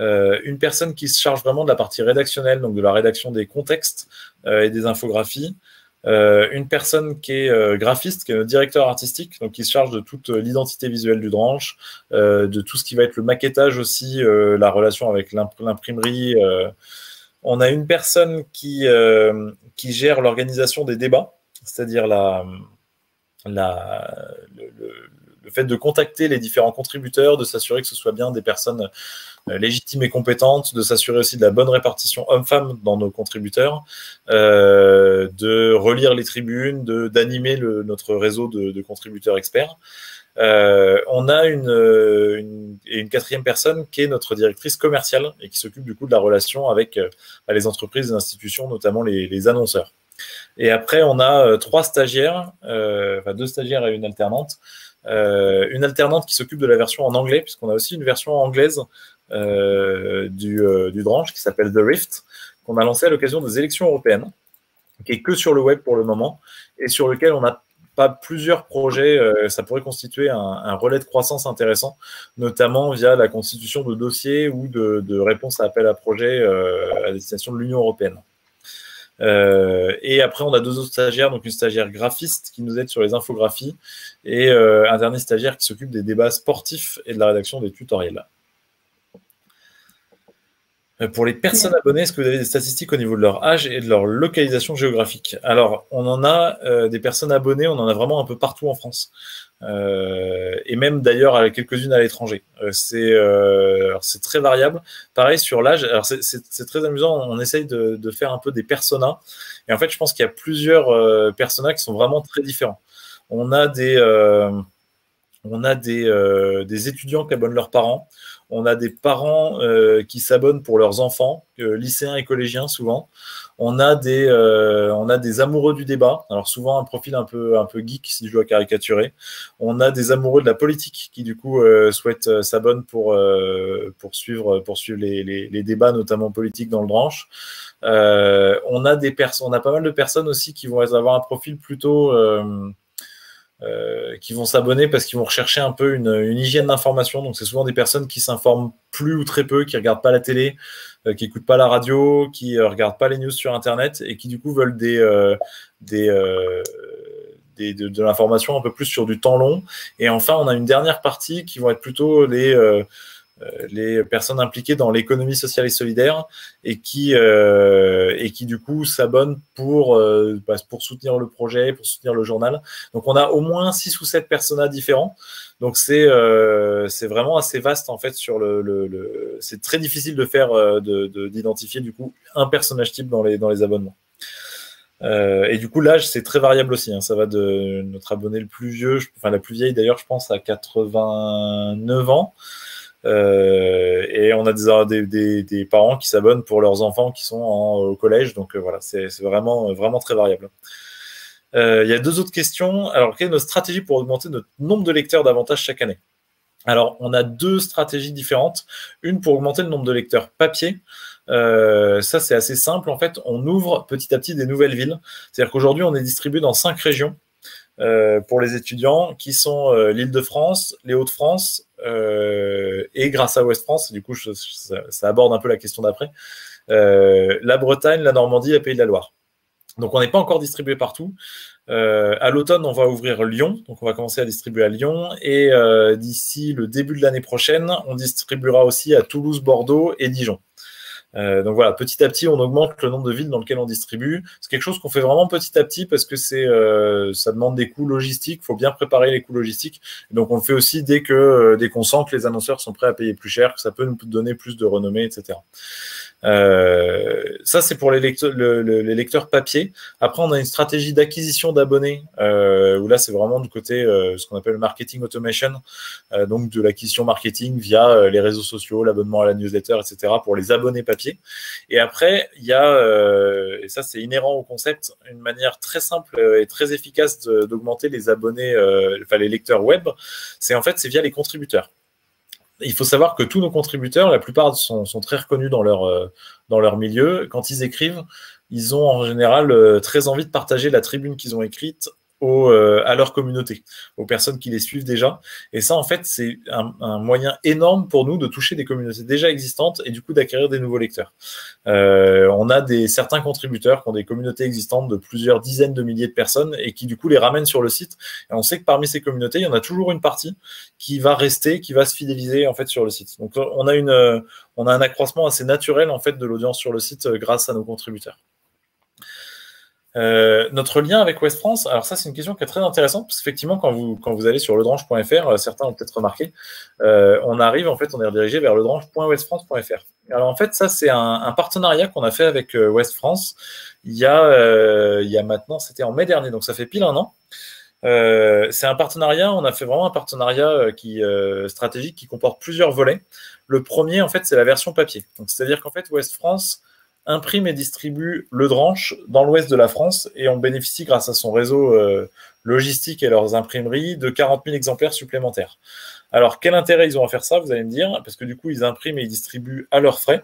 Euh, une personne qui se charge vraiment de la partie rédactionnelle, donc de la rédaction des contextes euh, et des infographies. Euh, une personne qui est euh, graphiste, qui est notre directeur artistique, donc qui se charge de toute euh, l'identité visuelle du Drenche, euh, de tout ce qui va être le maquettage aussi, euh, la relation avec l'imprimerie. Euh. On a une personne qui, euh, qui gère l'organisation des débats, c'est-à-dire la, la, le, le le fait de contacter les différents contributeurs, de s'assurer que ce soit bien des personnes légitimes et compétentes, de s'assurer aussi de la bonne répartition homme-femme dans nos contributeurs, euh, de relire les tribunes, d'animer notre réseau de, de contributeurs experts. Euh, on a une, une, une quatrième personne qui est notre directrice commerciale et qui s'occupe du coup de la relation avec euh, les entreprises, les institutions, notamment les, les annonceurs. Et après, on a euh, trois stagiaires, euh, enfin deux stagiaires et une alternante, Euh, une alternante qui s'occupe de la version en anglais, puisqu'on a aussi une version anglaise euh, du, euh, du Drenche qui s'appelle The Rift, qu'on a lancé à l'occasion des élections européennes, qui est que sur le web pour le moment, et sur lequel on a pas plusieurs projets, euh, ça pourrait constituer un, un relais de croissance intéressant, notamment via la constitution de dossiers ou de, de réponses à appel à projets euh, à destination de l'Union européenne. Euh, et après, on a deux autres stagiaires, donc une stagiaire graphiste qui nous aide sur les infographies et euh, un dernier stagiaire qui s'occupe des débats sportifs et de la rédaction des tutoriels. Euh, pour les personnes abonnées, est-ce que vous avez des statistiques au niveau de leur âge et de leur localisation géographique? Alors, on en a euh, des personnes abonnées, on en a vraiment un peu partout en France. Euh, et même d'ailleurs quelques-unes à l'étranger. Euh, c'est euh, très variable. Pareil sur l'âge, alors c'est très amusant, on essaye de, de faire un peu des personas. Et en fait, je pense qu'il y a plusieurs euh, personas qui sont vraiment très différents. On a des, euh, on a des, euh, des étudiants qui abonnent leurs parents. On a des parents euh, qui s'abonnent pour leurs enfants, euh, lycéens et collégiens souvent. On a des, euh, on a des amoureux du débat, alors souvent un profil un peu, un peu geek si je dois caricaturer. On a des amoureux de la politique qui du coup euh, souhaitent euh, s'abonnent pour euh, poursuivre, poursuivre les, les, les débats, notamment politiques dans le Drenche. Euh, on a des personnes, on a pas mal de personnes aussi qui vont avoir un profil plutôt euh, Euh, qui vont s'abonner parce qu'ils vont rechercher un peu une, une hygiène d'information. Donc c'est souvent des personnes qui s'informent plus ou très peu, qui regardent pas la télé, euh, qui écoutent pas la radio, qui euh, regardent pas les news sur internet et qui du coup veulent des, euh, des, euh, des de, de l'information un peu plus sur du temps long. Et enfin on a une dernière partie qui vont être plutôt les euh, les personnes impliquées dans l'économie sociale et solidaire et qui, euh, et qui du coup s'abonnent pour, euh, pour soutenir le projet, pour soutenir le journal. Donc on a au moins six ou sept personas différents. Donc c'est euh, c'est vraiment assez vaste en fait sur le... le, le... C'est très difficile de faire, de, de, d'identifier du coup un personnage type dans les, dans les abonnements. Euh, et du coup l'âge c'est très variable aussi, hein. Ça va de notre abonné le plus vieux, je, enfin la plus vieille d'ailleurs je pense à quatre-vingt-neuf ans. Euh, et on a des, des, des, des parents qui s'abonnent pour leurs enfants qui sont en, au collège, donc euh, voilà, c'est vraiment, vraiment très variable. Euh, il y a deux autres questions. Alors, quelle est notre stratégie pour augmenter notre nombre de lecteurs davantage chaque année? Alors, on a deux stratégies différentes. Une pour augmenter le nombre de lecteurs papier. Euh, ça, c'est assez simple. En fait, on ouvre petit à petit des nouvelles villes. C'est-à-dire qu'aujourd'hui, on est distribué dans cinq régions. Euh, pour les étudiants qui sont euh, l'Île-de-France, les Hauts-de-France euh, et grâce à Ouest-France, du coup je, ça, ça aborde un peu la question d'après, euh, la Bretagne, la Normandie, la Pays de la Loire. Donc on n'est pas encore distribué partout. Euh, à l'automne, on va ouvrir Lyon, donc on va commencer à distribuer à Lyon et euh, d'ici le début de l'année prochaine, on distribuera aussi à Toulouse, Bordeaux et Dijon. Euh, donc voilà, petit à petit, on augmente le nombre de villes dans lesquelles on distribue. C'est quelque chose qu'on fait vraiment petit à petit parce que c'est, euh, ça demande des coûts logistiques. Il faut bien préparer les coûts logistiques. Et donc on le fait aussi dès que, dès qu'on sent que les annonceurs sont prêts à payer plus cher, que ça peut nous donner plus de renommée, et cetera. Euh, ça, c'est pour les lecteurs, le, le, les lecteurs papier. Après, on a une stratégie d'acquisition d'abonnés, euh, où là, c'est vraiment du côté euh, ce qu'on appelle le marketing automation, euh, donc de l'acquisition marketing via euh, les réseaux sociaux, l'abonnement à la newsletter, et cetera, pour les abonnés papier. Et après, il y a, euh, et ça, c'est inhérent au concept, une manière très simple et très efficace d'augmenter les abonnés, euh, enfin les lecteurs web, c'est en fait, c'est via les contributeurs. Il faut savoir que tous nos contributeurs, la plupart sont, sont très reconnus dans leur, dans leur milieu. Quand ils écrivent, ils ont en général très envie de partager la tribune qu'ils ont écrite Au, euh, à leur communauté, aux personnes qui les suivent déjà. Et ça, en fait, c'est un, un moyen énorme pour nous de toucher des communautés déjà existantes et du coup d'acquérir des nouveaux lecteurs. Euh, on a des, certains contributeurs qui ont des communautés existantes de plusieurs dizaines de milliers de personnes et qui du coup les ramènent sur le site. Et on sait que parmi ces communautés, il y en a toujours une partie qui va rester, qui va se fidéliser en fait sur le site. Donc on a, une, on a un accroissement assez naturel en fait de l'audience sur le site grâce à nos contributeurs. Euh, notre lien avec Ouest-France, alors ça c'est une question qui est très intéressante parce qu'effectivement quand vous, quand vous allez sur ledrenche point F R, certains ont peut-être remarqué, euh, on arrive en fait, on est redirigé vers ledrenche point ouest france point F R. Alors en fait ça c'est un, un partenariat qu'on a fait avec euh, Ouest-France il y a, euh, il y a maintenant, c'était en mai dernier, donc ça fait pile un an. Euh, c'est un partenariat, on a fait vraiment un partenariat qui, euh, stratégique qui comporte plusieurs volets. Le premier en fait c'est la version papier, donc c'est-à-dire qu'en fait Ouest-France imprime et distribue le Drenche dans l'ouest de la France et on bénéficie grâce à son réseau euh, logistique et leurs imprimeries de quarante mille exemplaires supplémentaires. Alors quel intérêt ils ont à faire ça, vous allez me dire, parce que du coup ils impriment et ils distribuent à leurs frais.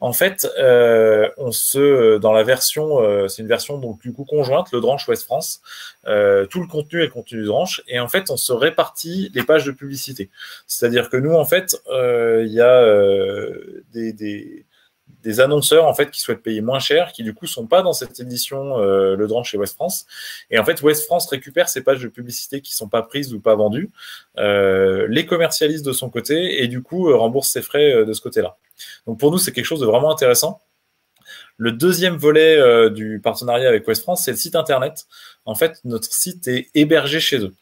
En fait, euh, on se, dans la version, euh, c'est une version donc du coup conjointe, le Drenche Ouest-France, euh, tout le contenu est le contenu du Drenche, et en fait on se répartit les pages de publicité. C'est-à-dire que nous en fait, il euh, y a euh, des, des des annonceurs en fait qui souhaitent payer moins cher, qui du coup sont pas dans cette édition euh, Le Drenche chez Ouest-France. Et en fait, Ouest-France récupère ces pages de publicité qui sont pas prises ou pas vendues, euh, les commercialise de son côté et du coup euh, rembourse ses frais euh, de ce côté-là. Donc pour nous, c'est quelque chose de vraiment intéressant. Le deuxième volet euh, du partenariat avec Ouest-France, c'est le site internet. En fait, notre site est hébergé chez eux.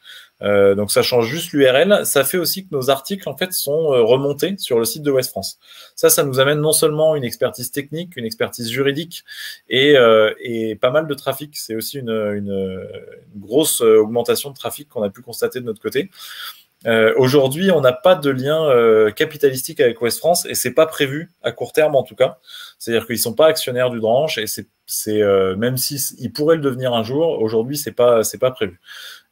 Euh, donc ça change juste l'U R L, ça fait aussi que nos articles en fait sont euh, remontés sur le site de Ouest-France. Ça, ça nous amène non seulement une expertise technique, une expertise juridique et, euh, et pas mal de trafic. C'est aussi une, une, une grosse augmentation de trafic qu'on a pu constater de notre côté. Euh, Aujourd'hui, on n'a pas de lien euh, capitalistique avec Ouest-France et c'est pas prévu à court terme en tout cas. C'est-à-dire qu'ils sont pas actionnaires du Drenche et c'est c'est euh, même s'ils pourraient le devenir un jour, aujourd'hui c'est pas c'est pas prévu.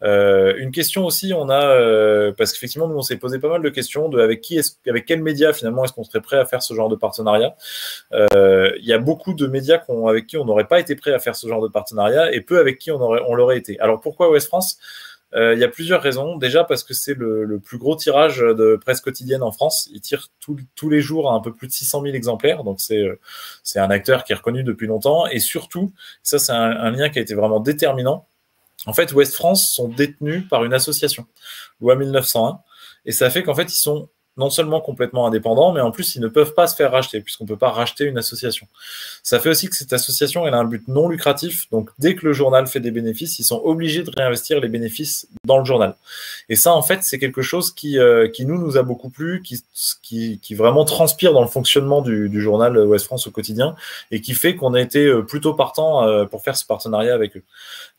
Euh, une question aussi, on a euh, parce qu'effectivement nous on s'est posé pas mal de questions de avec qui est avec quels médias finalement est-ce qu'on serait prêt à faire ce genre de partenariat. Il euh, y a beaucoup de médias qu'on avec qui on n'aurait pas été prêt à faire ce genre de partenariat et peu avec qui on aurait on l'aurait été. Alors pourquoi Ouest-France? Il euh, y a plusieurs raisons. Déjà parce que c'est le, le plus gros tirage de presse quotidienne en France. Ils tirent tout, tous les jours à un peu plus de six cent mille exemplaires. Donc c'est c'est un acteur qui est reconnu depuis longtemps. Et surtout, ça c'est un, un lien qui a été vraiment déterminant. En fait, Ouest-France sont détenus par une association, loi mille neuf cent un. Et ça fait qu'en fait, ils sont non seulement complètement indépendants, mais en plus, ils ne peuvent pas se faire racheter, puisqu'on ne peut pas racheter une association. Ça fait aussi que cette association, elle a un but non lucratif, donc dès que le journal fait des bénéfices, ils sont obligés de réinvestir les bénéfices dans le journal. Et ça, en fait, c'est quelque chose qui, euh, qui nous, nous a beaucoup plu, qui, qui, qui vraiment transpire dans le fonctionnement du, du journal Ouest-France au quotidien, et qui fait qu'on a été plutôt partant euh, pour faire ce partenariat avec eux.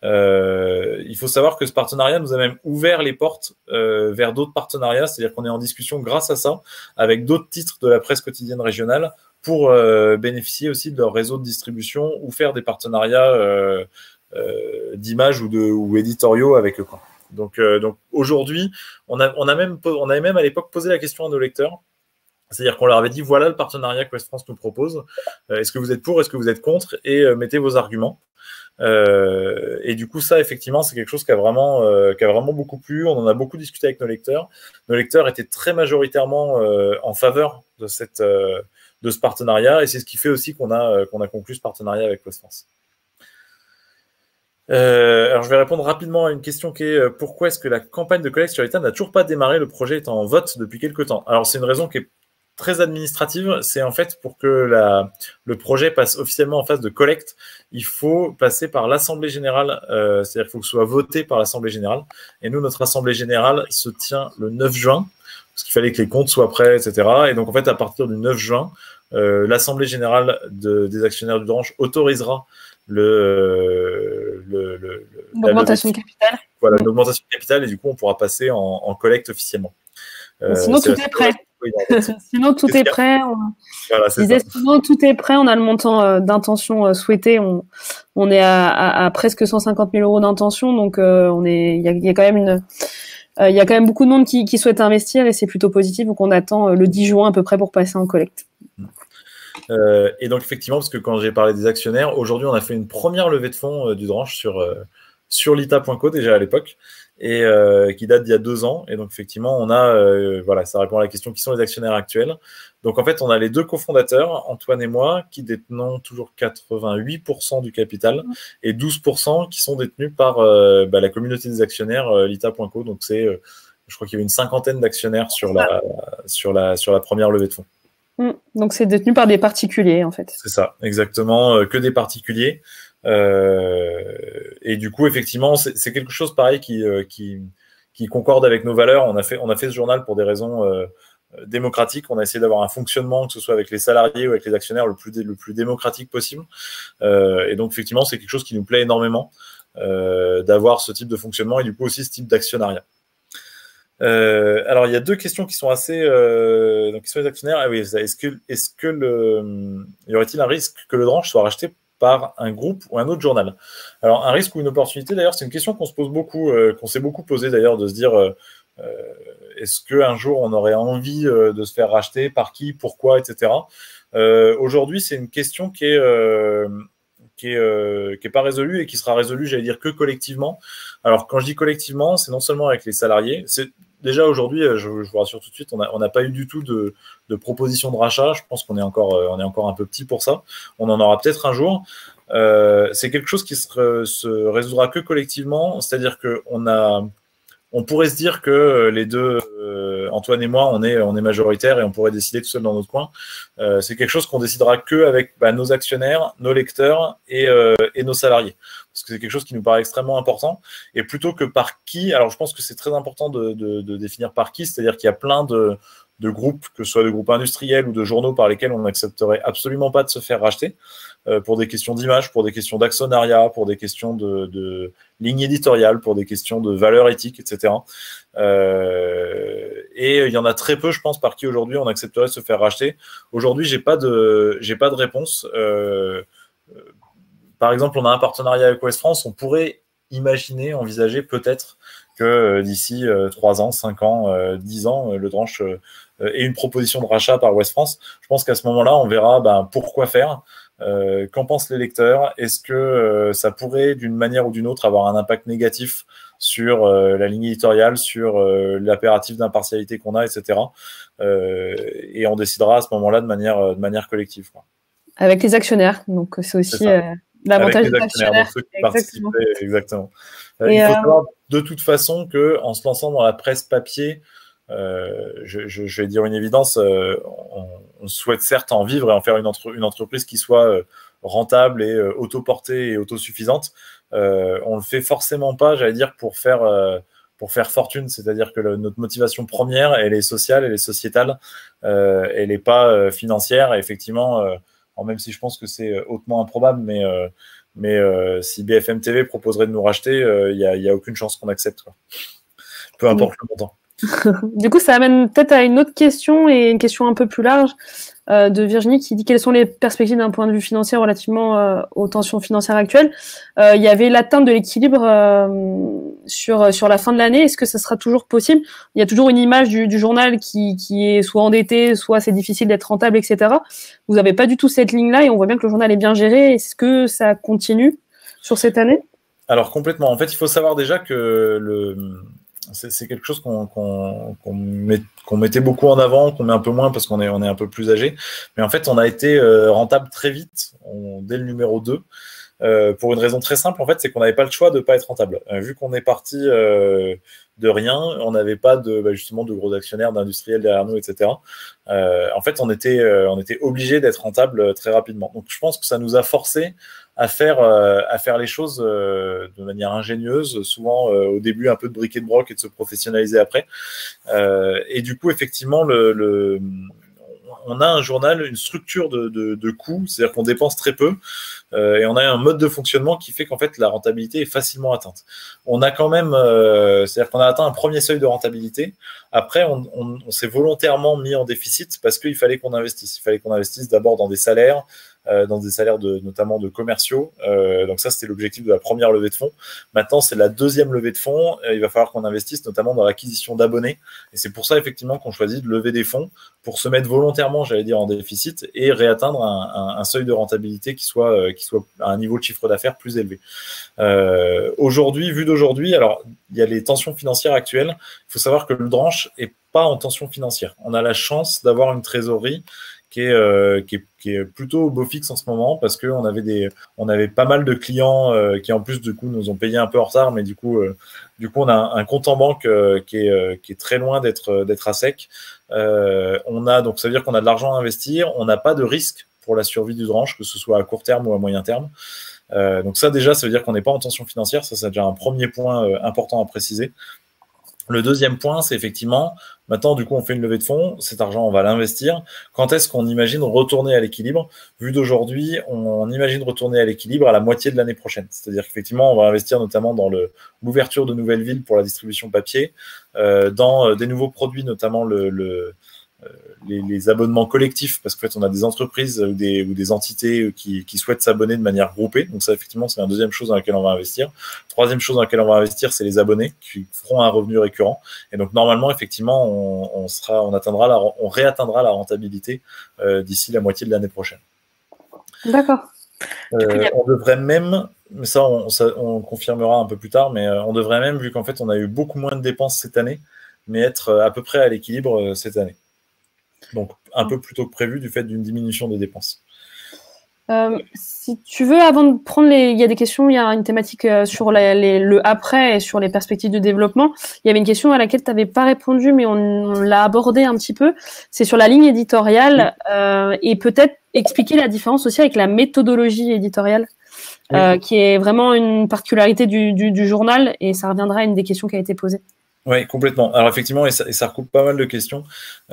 Euh, il faut savoir que ce partenariat nous a même ouvert les portes euh, vers d'autres partenariats, c'est-à-dire qu'on est en discussion grâce à ça, avec d'autres titres de la presse quotidienne régionale pour euh, bénéficier aussi de leur réseau de distribution ou faire des partenariats euh, euh, d'images ou, ou éditoriaux avec eux, quoi. Donc, euh, donc aujourd'hui, on, a, on, a même, on avait même à l'époque posé la question à nos lecteurs, c'est-à-dire qu'on leur avait dit voilà le partenariat que Ouest-France nous propose, euh, est-ce que vous êtes pour, est-ce que vous êtes contre, et euh, mettez vos arguments. Euh, et du coup ça effectivement c'est quelque chose qui a vraiment euh, qui a vraiment beaucoup plu. On en a beaucoup discuté avec nos lecteurs. Nos lecteurs étaient très majoritairement euh, en faveur de cette euh, de ce partenariat et c'est ce qui fait aussi qu'on a euh, qu'on a conclu ce partenariat avec Ouest-France. Euh, alors je vais répondre rapidement à une question qui est euh, pourquoi est-ce que la campagne de collecte sur l'État n'a toujours pas démarré, le projet étant en vote depuis quelques temps. Alors c'est une raison qui est très administrative, c'est en fait pour que la, le projet passe officiellement en phase de collecte, il faut passer par l'Assemblée Générale, euh, c'est-à-dire qu'il faut que ce soit voté par l'Assemblée Générale, et nous, notre Assemblée Générale se tient le neuf juin, parce qu'il fallait que les comptes soient prêts, et cetera. Et donc, en fait, à partir du neuf juin, euh, l'Assemblée générale de, des actionnaires du Drenche autorisera le, le, le, l'augmentation du capital. Voilà, oui. L'augmentation du capital, et du coup, on pourra passer en, en collecte officiellement. Euh, sinon, tout est prêt. Sinon, tout est prêt. Sinon, tout est prêt. On a le montant euh, d'intention euh, souhaité. On, on est à, à, à presque cent cinquante mille euros d'intention. Donc, euh, on est, il y a, y a quand même une... Il euh, y a quand même beaucoup de monde qui, qui souhaite investir, et c'est plutôt positif. Donc, on attend euh, le dix juin à peu près pour passer en collecte. Euh, et donc, effectivement, parce que quand j'ai parlé des actionnaires, aujourd'hui, on a fait une première levée de fonds euh, du Drenche sur, euh, sur L I T A point co déjà à l'époque, et euh, qui date d'il y a deux ans. Et donc, effectivement, on a, euh, voilà, ça répond à la question qui sont les actionnaires actuels. Donc, en fait, on a les deux cofondateurs, Antoine et moi, qui détenons toujours quatre-vingt-huit pour cent du capital, et douze pour cent qui sont détenus par euh, bah, la communauté des actionnaires euh, L I T A point co. Donc, c'est, euh, je crois qu'il y avait une cinquantaine d'actionnaires sur la, sur, la, sur la première levée de fonds. Donc, c'est détenu par des particuliers, en fait. C'est ça, exactement, euh, que des particuliers. Euh, et du coup, effectivement, c'est, c'est quelque chose pareil qui, euh, qui, qui concorde avec nos valeurs. On a fait, on a fait ce journal pour des raisons... Euh, démocratique, on a essayé d'avoir un fonctionnement, que ce soit avec les salariés ou avec les actionnaires, le plus, dé- le plus démocratique possible. Euh, et donc, effectivement, c'est quelque chose qui nous plaît énormément euh, d'avoir ce type de fonctionnement, et du coup aussi ce type d'actionnariat. Euh, alors, il y a deux questions qui sont assez... Euh, donc, qui sont les actionnaires. Ah oui, est-ce que, est-ce que le, y aurait-il un risque que le Drenche soit racheté par un groupe ou un autre journal? Alors, un risque ou une opportunité, d'ailleurs, c'est une question qu'on se pose beaucoup, euh, qu'on s'est beaucoup posé d'ailleurs, de se dire... Euh, Euh, est-ce qu'un jour on aurait envie euh, de se faire racheter, par qui, pourquoi, et cetera. Euh, aujourd'hui, c'est une question qui est, euh, qui est, euh, qui est pas résolue, et qui sera résolue, j'allais dire, que collectivement. Alors, quand je dis collectivement, c'est non seulement avec les salariés. C'est, déjà aujourd'hui, je, je vous rassure tout de suite, on n'a on n'a pas eu du tout de, de proposition de rachat. Je pense qu'on est encore, euh, on est encore un peu petit pour ça. On en aura peut-être un jour. Euh, c'est quelque chose qui se, se résoudra que collectivement, c'est-à-dire qu'on a... On pourrait se dire que les deux, euh, Antoine et moi, on est, on est majoritaires, et on pourrait décider tout seul dans notre coin. Euh, c'est quelque chose qu'on décidera que avec bah, nos actionnaires, nos lecteurs et, euh, et nos salariés. Parce que c'est quelque chose qui nous paraît extrêmement important. Et plutôt que par qui, alors je pense que c'est très important de, de, de définir par qui, c'est-à-dire qu'il y a plein de, de groupes, que ce soit de groupes industriels ou de journaux, par lesquels on n'accepterait absolument pas de se faire racheter, euh, pour des questions d'image, pour des questions d'actionnariat, pour des questions de... de ligne éditoriale, pour des questions de valeurs éthiques, et cetera. Euh, et il y en a très peu, je pense, par qui aujourd'hui on accepterait de se faire racheter. Aujourd'hui, j'ai pas de, j'ai pas de réponse. Euh, par exemple, on a un partenariat avec Ouest-France. On pourrait imaginer, envisager peut-être que euh, d'ici euh, trois ans, cinq ans, euh, dix ans, euh, le Drenche euh, ait une proposition de rachat par Ouest-France. Je pense qu'à ce moment-là, on verra ben, pourquoi faire. Euh, qu'en pensent les lecteurs? Est-ce que euh, ça pourrait, d'une manière ou d'une autre, avoir un impact négatif sur euh, la ligne éditoriale, sur euh, l'impératif d'impartialité qu'on a, et cetera. Euh, et on décidera à ce moment-là de manière, de manière collective. Quoi. Avec les actionnaires, donc c'est aussi c'est euh, l'avantage des actionnaires. Exactement. Exactement. Euh, il faut euh... savoir de toute façon qu'en se lançant dans la presse papier, Euh, je, je, je vais dire une évidence, euh, on, on souhaite certes en vivre et en faire une, entre, une entreprise qui soit euh, rentable et euh, autoportée et autosuffisante. Euh, on le fait forcément pas, j'allais dire, pour faire, euh, pour faire fortune. C'est-à-dire que le, notre motivation première, elle est sociale, elle est sociétale, euh, elle n'est pas euh, financière. Et effectivement, euh, même si je pense que c'est hautement improbable, mais, euh, mais euh, si B F M T V proposerait de nous racheter, il euh, n'y a, y a aucune chance qu'on accepte, quoi. Peu importe le montant. Du coup, ça amène peut-être à une autre question, et une question un peu plus large euh, de Virginie, qui dit quelles sont les perspectives d'un point de vue financier relativement euh, aux tensions financières actuelles. Euh, il y avait l'atteinte de l'équilibre euh, sur, sur la fin de l'année. Est-ce que ça sera toujours possible? Il y a toujours une image du, du journal qui, qui est soit endetté, soit c'est difficile d'être rentable, et cetera. Vous n'avez pas du tout cette ligne-là, et on voit bien que le journal est bien géré. Est-ce que ça continue sur cette année? Alors complètement. En fait, il faut savoir déjà que le... C'est, c'est quelque chose qu'on, qu'on, qu'on, met, qu'on mettait beaucoup en avant, qu'on met un peu moins parce qu'on est, on est un peu plus âgé. Mais en fait, on a été euh, rentable très vite, on, dès le numéro deux, euh, pour une raison très simple, en fait, c'est qu'on n'avait pas le choix de ne pas être rentable. Euh, vu qu'on est parti euh, de rien, on n'avait pas de, bah, justement de gros actionnaires, d'industriels derrière nous, et cetera. Euh, en fait, on était, euh, on était obligé d'être rentable très rapidement. Donc, je pense que ça nous a forcé à faire euh, à faire les choses euh, de manière ingénieuse, souvent euh, au début un peu de briquet de broc et de se professionnaliser après. Euh, et du coup, effectivement, le, le, on a un journal, une structure de, de, de coûts, c'est-à-dire qu'on dépense très peu, euh, et on a un mode de fonctionnement qui fait qu'en fait la rentabilité est facilement atteinte. On a quand même, euh, c'est-à-dire qu'on a atteint un premier seuil de rentabilité. Après, on, on, on s'est volontairement mis en déficit parce qu'il fallait qu'on investisse. Il fallait qu'on investisse d'abord dans des salaires, Euh, dans des salaires de, notamment de commerciaux. Euh, donc ça, c'était l'objectif de la première levée de fonds. Maintenant, c'est la deuxième levée de fonds. Euh, il va falloir qu'on investisse notamment dans l'acquisition d'abonnés. Et c'est pour ça, effectivement, qu'on choisit de lever des fonds pour se mettre volontairement, j'allais dire, en déficit et réatteindre un, un, un seuil de rentabilité qui soit, euh, qui soit à un niveau de chiffre d'affaires plus élevé. Euh, aujourd'hui, vu d'aujourd'hui, alors il y a les tensions financières actuelles. Il faut savoir que le Drenche est pas en tension financière. On a la chance d'avoir une trésorerie Qui est, euh, qui, est, qui est plutôt au beau fixe en ce moment, parce qu'on avait des, on avait pas mal de clients euh, qui en plus du coup nous ont payé un peu en retard, mais du coup, euh, du coup on a un compte en banque euh, qui, est, euh, qui est très loin d'être d'être à sec. Euh, on a donc ça veut dire qu'on a de l'argent à investir, on n'a pas de risque pour la survie du Drenche, que ce soit à court terme ou à moyen terme. Euh, donc ça déjà, ça veut dire qu'on n'est pas en tension financière, ça c'est déjà un premier point euh, important à préciser. Le deuxième point, c'est effectivement, maintenant, du coup, on fait une levée de fonds, cet argent, on va l'investir. Quand est-ce qu'on imagine retourner à l'équilibre? Vu d'aujourd'hui, on imagine retourner à l'équilibre à la moitié de l'année prochaine. C'est-à-dire qu'effectivement, on va investir notamment dans l'ouverture de nouvelles villes pour la distribution papier, euh, dans des nouveaux produits, notamment le... le Les, les abonnements collectifs, parce qu'en fait on a des entreprises ou des, ou des entités qui, qui souhaitent s'abonner de manière groupée. Donc ça effectivement c'est la deuxième chose dans laquelle on va investir. Troisième chose dans laquelle on va investir, c'est les abonnés qui feront un revenu récurrent. Et donc normalement effectivement on, on, sera, on, atteindra la, on réatteindra la rentabilité euh, d'ici la moitié de l'année prochaine. D'accord. Euh, on devrait même, mais ça on, ça on confirmera un peu plus tard, mais on devrait même, vu qu'en fait on a eu beaucoup moins de dépenses cette année, mais être à peu près à l'équilibre cette année. Donc, un peu plus tôt que prévu du fait d'une diminution des dépenses. Euh, si tu veux, avant de prendre les... Il y a des questions, il y a une thématique sur les, les, le après et sur les perspectives de développement. Il y avait une question à laquelle tu n'avais pas répondu, mais on, on l'a abordée un petit peu. C'est sur la ligne éditoriale euh, et peut-être expliquer la différence aussi avec la méthodologie éditoriale. Oui. euh, qui est vraiment une particularité du, du, du journal, et ça reviendra à une des questions qui a été posée. Oui, complètement. Alors effectivement, et ça, et ça recoupe pas mal de questions,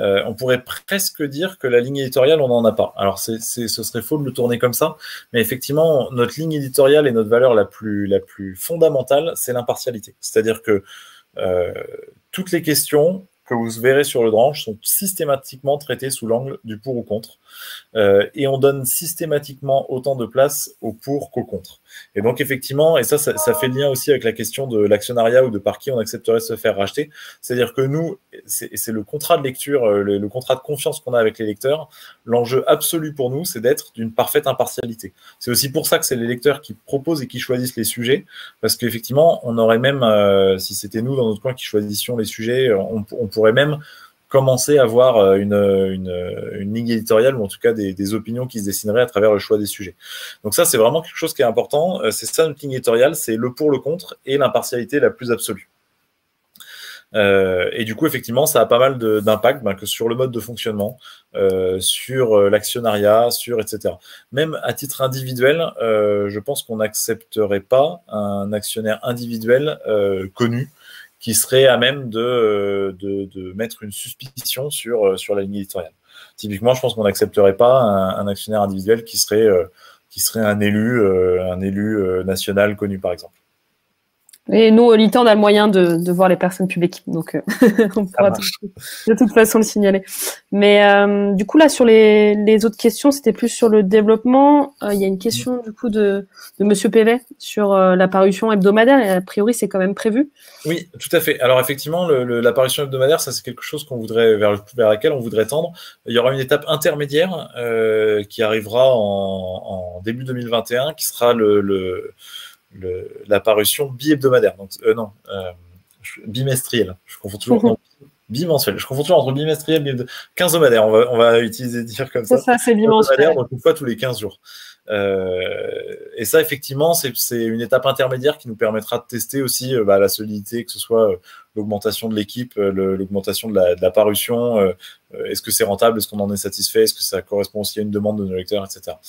euh, on pourrait presque dire que la ligne éditoriale, on n'en a pas. Alors c'est, c'est, ce serait faux de le tourner comme ça, mais effectivement, notre ligne éditoriale et notre valeur la plus, la plus fondamentale, c'est l'impartialité. C'est-à-dire que euh, toutes les questions que vous verrez sur le Drenche sont systématiquement traitées sous l'angle du pour ou contre, euh, et on donne systématiquement autant de place au pour qu'au contre. Et donc effectivement, et ça, ça, ça fait lien aussi avec la question de l'actionnariat ou de par qui on accepterait de se faire racheter. C'est-à-dire que nous, c'est le contrat de lecture, le, le contrat de confiance qu'on a avec les lecteurs. L'enjeu absolu pour nous, c'est d'être d'une parfaite impartialité. C'est aussi pour ça que c'est les lecteurs qui proposent et qui choisissent les sujets, parce qu'effectivement, on aurait même, euh, si c'était nous dans notre coin qui choisissions les sujets, on, on pourrait même commencer à avoir une, une, une ligne éditoriale, ou en tout cas des, des opinions qui se dessineraient à travers le choix des sujets. Donc ça, c'est vraiment quelque chose qui est important. C'est ça, notre ligne éditoriale, c'est le pour, le contre et l'impartialité la plus absolue. Euh, et du coup, effectivement, ça a pas mal d'impact ben, que sur le mode de fonctionnement, euh, sur l'actionnariat, sur et cetera. Même à titre individuel, euh, je pense qu'on n'accepterait pas un actionnaire individuel euh, connu qui serait à même de, de, de mettre une suspicion sur, sur la ligne éditoriale. Typiquement, je pense qu'on n'accepterait pas un, un actionnaire individuel qui serait, euh, qui serait un élu, euh, un élu euh, national connu, par exemple. Et nous, au LITA, on a le moyen de, de voir les personnes publiques, donc euh, on pourra tout, de toute façon le signaler. Mais euh, du coup, là, sur les, les autres questions, c'était plus sur le développement. Il euh, y a une question du coup de, de Monsieur Pévet sur euh, la parution hebdomadaire, et a priori, c'est quand même prévu. Oui, tout à fait. Alors effectivement, le, le, la parution hebdomadaire, ça c'est quelque chose qu'on voudrait, vers, vers laquelle on voudrait tendre. Il y aura une étape intermédiaire euh, qui arrivera en, en début deux mille vingt et un, qui sera le... le Le, la parution bi-hebdomadaire, donc euh, non, euh, bimestrielle, je confonds toujours, non, bimensuelle, je confonds toujours entre bimestrielle et quinzomadaire, on va, on va utiliser dire comme ça. C'est ça, c'est bimensuelle. Donc une fois tous les quinze jours. Euh, et ça, effectivement, c'est une étape intermédiaire qui nous permettra de tester aussi euh, bah, la solidité, que ce soit euh, l'augmentation de l'équipe, euh, l'augmentation de la, de la parution, euh, euh, est-ce que c'est rentable, est-ce qu'on en est satisfait, est-ce que ça correspond aussi à une demande de nos lecteurs, et cetera.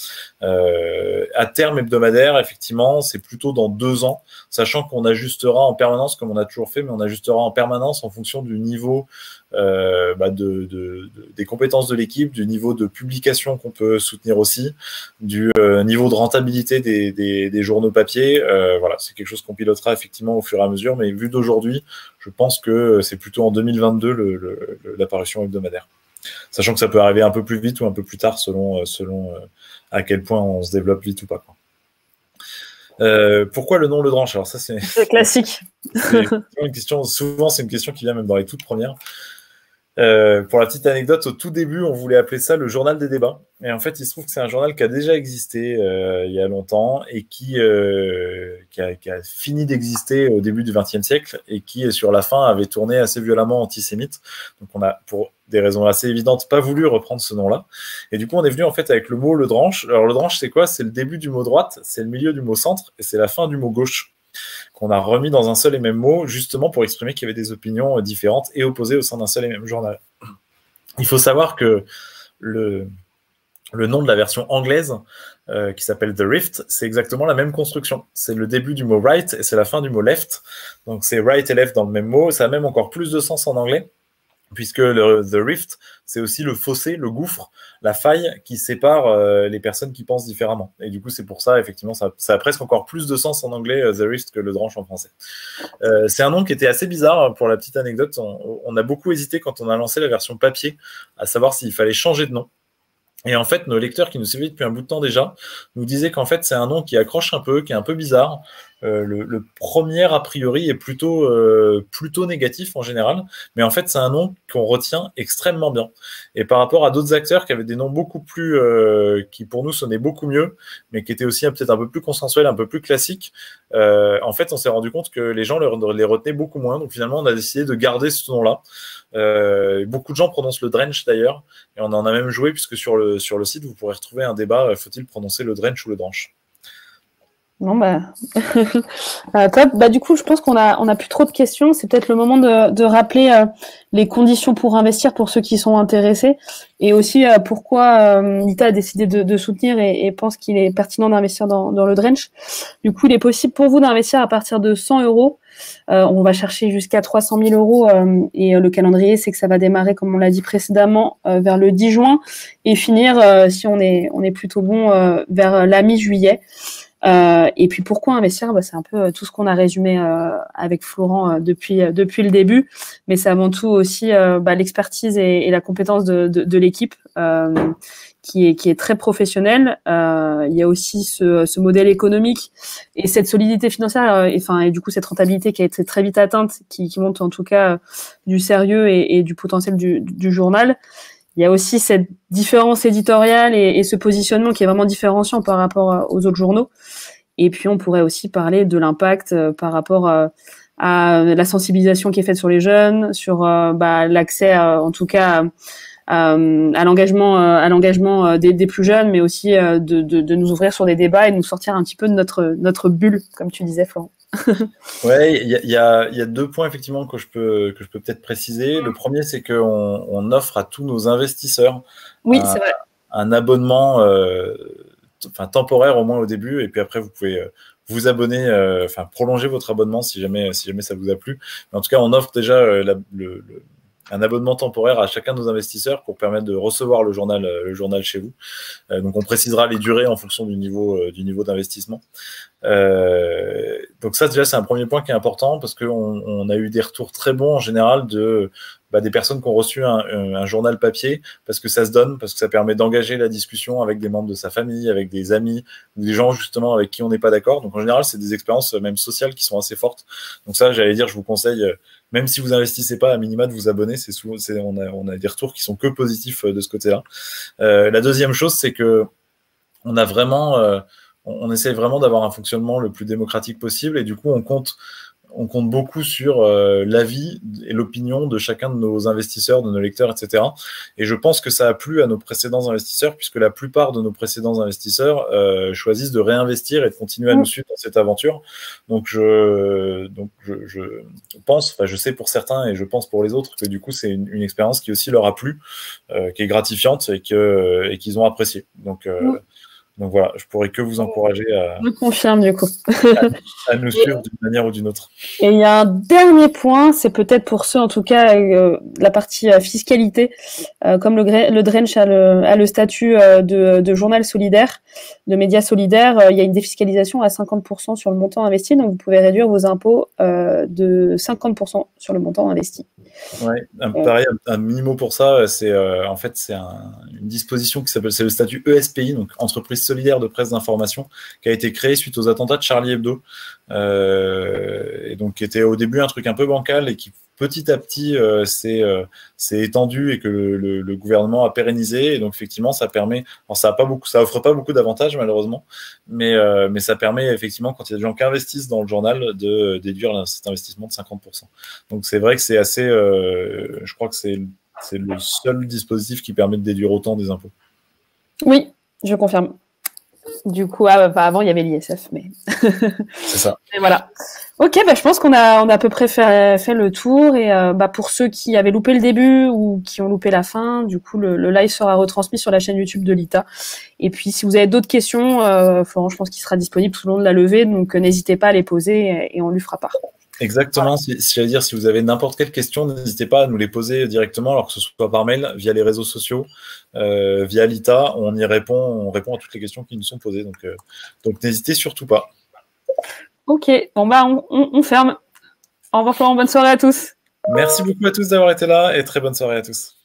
Euh, à terme hebdomadaire, effectivement, c'est plutôt dans deux ans, sachant qu'on ajustera en permanence, comme on a toujours fait, mais on ajustera en permanence en fonction du niveau euh, bah, de, de, de, des compétences de l'équipe, du niveau de publication qu'on peut soutenir aussi, du euh, niveau de rentabilité des, des, des journaux papier. Euh, voilà, c'est quelque chose qu'on pilotera effectivement au fur et à mesure, mais vu d'aujourd'hui, je pense que c'est plutôt en deux mille vingt-deux le, le, l'apparition hebdomadaire. Sachant que ça peut arriver un peu plus vite ou un peu plus tard selon, selon à quel point on se développe vite ou pas. Quoi. Euh, pourquoi le nom Le Drenche? Alors ça, c'est classique. Une question, souvent, c'est une question qui vient même dans les toutes premières. Euh, pour la petite anecdote, au tout début, on voulait appeler ça le journal des débats. Et en fait, il se trouve que c'est un journal qui a déjà existé euh, il y a longtemps et qui, euh, qui, a, qui a fini d'exister au début du vingtième siècle et qui, sur la fin, avait tourné assez violemment antisémite. Donc, on a, pour des raisons assez évidentes, pas voulu reprendre ce nom-là. Et du coup, on est venu en fait avec le mot Le Drenche. Alors, Le Drenche, c'est quoi? C'est le début du mot droite, c'est le milieu du mot centre et c'est la fin du mot gauche, qu'on a remis dans un seul et même mot, justement pour exprimer qu'il y avait des opinions différentes et opposées au sein d'un seul et même journal. Il faut savoir que le, le nom de la version anglaise, euh, qui s'appelle The Rift, c'est exactement la même construction. C'est le début du mot « right » et c'est la fin du mot « left ». Donc c'est « right » et « left » dans le même mot. Ça a même encore plus de sens en anglais, puisque le, The Rift, c'est aussi le fossé, le gouffre, la faille qui sépare euh, les personnes qui pensent différemment. Et du coup, c'est pour ça, effectivement, ça, ça a presque encore plus de sens en anglais, euh, The Rift, que Le Drenche en français. Euh, c'est un nom qui était assez bizarre, pour la petite anecdote. On, on a beaucoup hésité quand on a lancé la version papier, à savoir s'il fallait changer de nom. Et en fait, nos lecteurs qui nous suivaient depuis un bout de temps déjà nous disaient qu'en fait, c'est un nom qui accroche un peu, qui est un peu bizarre. Euh, le, le premier, a priori, est plutôt, euh, plutôt négatif en général. Mais en fait, c'est un nom qu'on retient extrêmement bien. Et par rapport à d'autres acteurs qui avaient des noms beaucoup plus... Euh, qui, pour nous, sonnaient beaucoup mieux, mais qui étaient aussi peut-être un peu plus consensuels, un peu plus classiques, euh, en fait, on s'est rendu compte que les gens le, les retenaient beaucoup moins. Donc, finalement, on a décidé de garder ce nom-là. Euh, beaucoup de gens prononcent le Drenche d'ailleurs, et on en a même joué puisque sur le, sur le site vous pourrez retrouver un débat: faut-il prononcer le Drenche ou le Drenche? Non, bah, euh, top. Bah, du coup, je pense qu'on a, on a plus trop de questions. C'est peut-être le moment de, de rappeler euh, les conditions pour investir pour ceux qui sont intéressés, et aussi euh, pourquoi euh, Lita a décidé de, de soutenir et, et pense qu'il est pertinent d'investir dans, dans le Drenche. Du coup, il est possible pour vous d'investir à partir de cent euros. Euh, on va chercher jusqu'à trois cent mille euros euh, et euh, le calendrier, c'est que ça va démarrer, comme on l'a dit précédemment, euh, vers le dix juin et finir, euh, si on est, on est plutôt bon, euh, vers la mi-juillet. Euh, et puis pourquoi investir, bah, c'est un peu tout ce qu'on a résumé euh, avec Florent euh, depuis, euh, depuis le début, mais c'est avant tout aussi euh, bah, l'expertise et, et la compétence de, de, de l'équipe euh, qui, est, qui est très professionnelle. Euh, il y a aussi ce, ce modèle économique et cette solidité financière euh, et, enfin, et du coup cette rentabilité qui a été très vite atteinte, qui, qui montre en tout cas euh, du sérieux et, et du potentiel du, du journal. Il y a aussi cette différence éditoriale et, et ce positionnement qui est vraiment différenciant par rapport aux autres journaux. Et puis, on pourrait aussi parler de l'impact euh, par rapport euh, à la sensibilisation qui est faite sur les jeunes, sur euh, bah, l'accès, euh, en tout cas, euh, à l'engagement euh, à l'engagement euh, des, des plus jeunes, mais aussi euh, de, de, de nous ouvrir sur des débats et de nous sortir un petit peu de notre, notre bulle, comme tu disais, Florent. Ouais, il y a, y, a, y a deux points effectivement que je peux que je peux peut-être préciser. Le premier, c'est qu'on on offre à tous nos investisseurs oui, un, vrai. un abonnement, euh, enfin temporaire au moins au début, et puis après vous pouvez vous abonner, euh, enfin prolonger votre abonnement si jamais si jamais ça vous a plu. Mais en tout cas, on offre déjà euh, la, le, le un abonnement temporaire à chacun de nos investisseurs pour permettre de recevoir le journal, le journal chez vous. Euh, donc, on précisera les durées en fonction du niveau euh, du niveau d'investissement. Euh, donc, ça, déjà, c'est un premier point qui est important parce qu'on on a eu des retours très bons en général de... Bah, des personnes qui ont reçu un, un, un journal papier parce que ça se donne, parce que ça permet d'engager la discussion avec des membres de sa famille, avec des amis, ou des gens justement avec qui on n'est pas d'accord. Donc en général, c'est des expériences même sociales qui sont assez fortes. Donc ça, j'allais dire, je vous conseille, même si vous investissez pas, à minima de vous abonner. C'est souvent, c'est, on a, on a des retours qui sont que positifs de ce côté-là. Euh, la deuxième chose, c'est que on a vraiment, euh, on, on essaye vraiment d'avoir un fonctionnement le plus démocratique possible, et du coup, on compte on compte beaucoup sur euh, l'avis et l'opinion de chacun de nos investisseurs, de nos lecteurs, et cetera. Et je pense que ça a plu à nos précédents investisseurs, puisque la plupart de nos précédents investisseurs euh, choisissent de réinvestir et de continuer à nous suivre dans cette aventure. Donc, je, donc je, je pense, enfin, je sais pour certains et je pense pour les autres que du coup, c'est une, une expérience qui aussi leur a plu, euh, qui est gratifiante et que, et qu'ils ont apprécié. Donc, euh, oui. Donc voilà, je pourrais que vous encourager à, je confirme, du coup. à, à nous suivre d'une manière ou d'une autre. Et il y a un dernier point, c'est peut-être pour ceux, en tout cas, euh, la partie euh, fiscalité, euh, comme le, le Drenche a le, a le statut euh, de, de journal solidaire, de média solidaire, euh, il y a une défiscalisation à cinquante pour cent sur le montant investi, donc vous pouvez réduire vos impôts euh, de cinquante pour cent sur le montant investi. Ouais, pareil, un minimum pour ça, c'est euh, en fait c'est un, une disposition qui s'appelle, c'est le statut E S P I, donc entreprise solidaire de presse d'information, qui a été créée suite aux attentats de Charlie Hebdo, euh, et donc qui était au début un truc un peu bancal et qui petit à petit euh, c'est euh, étendu et que le, le, le gouvernement a pérennisé, et donc effectivement ça permet, alors ça a pas beaucoup, ça offre pas beaucoup d'avantages malheureusement, mais euh, mais ça permet effectivement, quand il y a des gens qui investissent dans le journal, de déduire là, cet investissement de cinquante pour cent. Donc c'est vrai que c'est assez, euh, je crois que c'est c'est le seul dispositif qui permet de déduire autant des impôts. Oui, je confirme. Du coup, ah, bah, avant, il y avait l'I S F, mais... C'est ça. Et voilà. Ok, bah, je pense qu'on a, on a à peu près fait, fait le tour. Et euh, bah, pour ceux qui avaient loupé le début ou qui ont loupé la fin, du coup, le, le live sera retransmis sur la chaîne YouTube de l'I T A. Et puis, si vous avez d'autres questions, euh, Florent, je pense qu'il sera disponible tout au long de la levée. Donc, n'hésitez pas à les poser et on lui fera part. Exactement, si, j'allais dire, si vous avez n'importe quelle question, n'hésitez pas à nous les poser directement, alors que ce soit par mail, via les réseaux sociaux, euh, via l'I T A, on y répond, on répond à toutes les questions qui nous sont posées, donc, euh, donc n'hésitez surtout pas. Ok, bon bah on, on, on ferme. Au revoir Florent, bonne soirée à tous. Merci beaucoup à tous d'avoir été là et très bonne soirée à tous.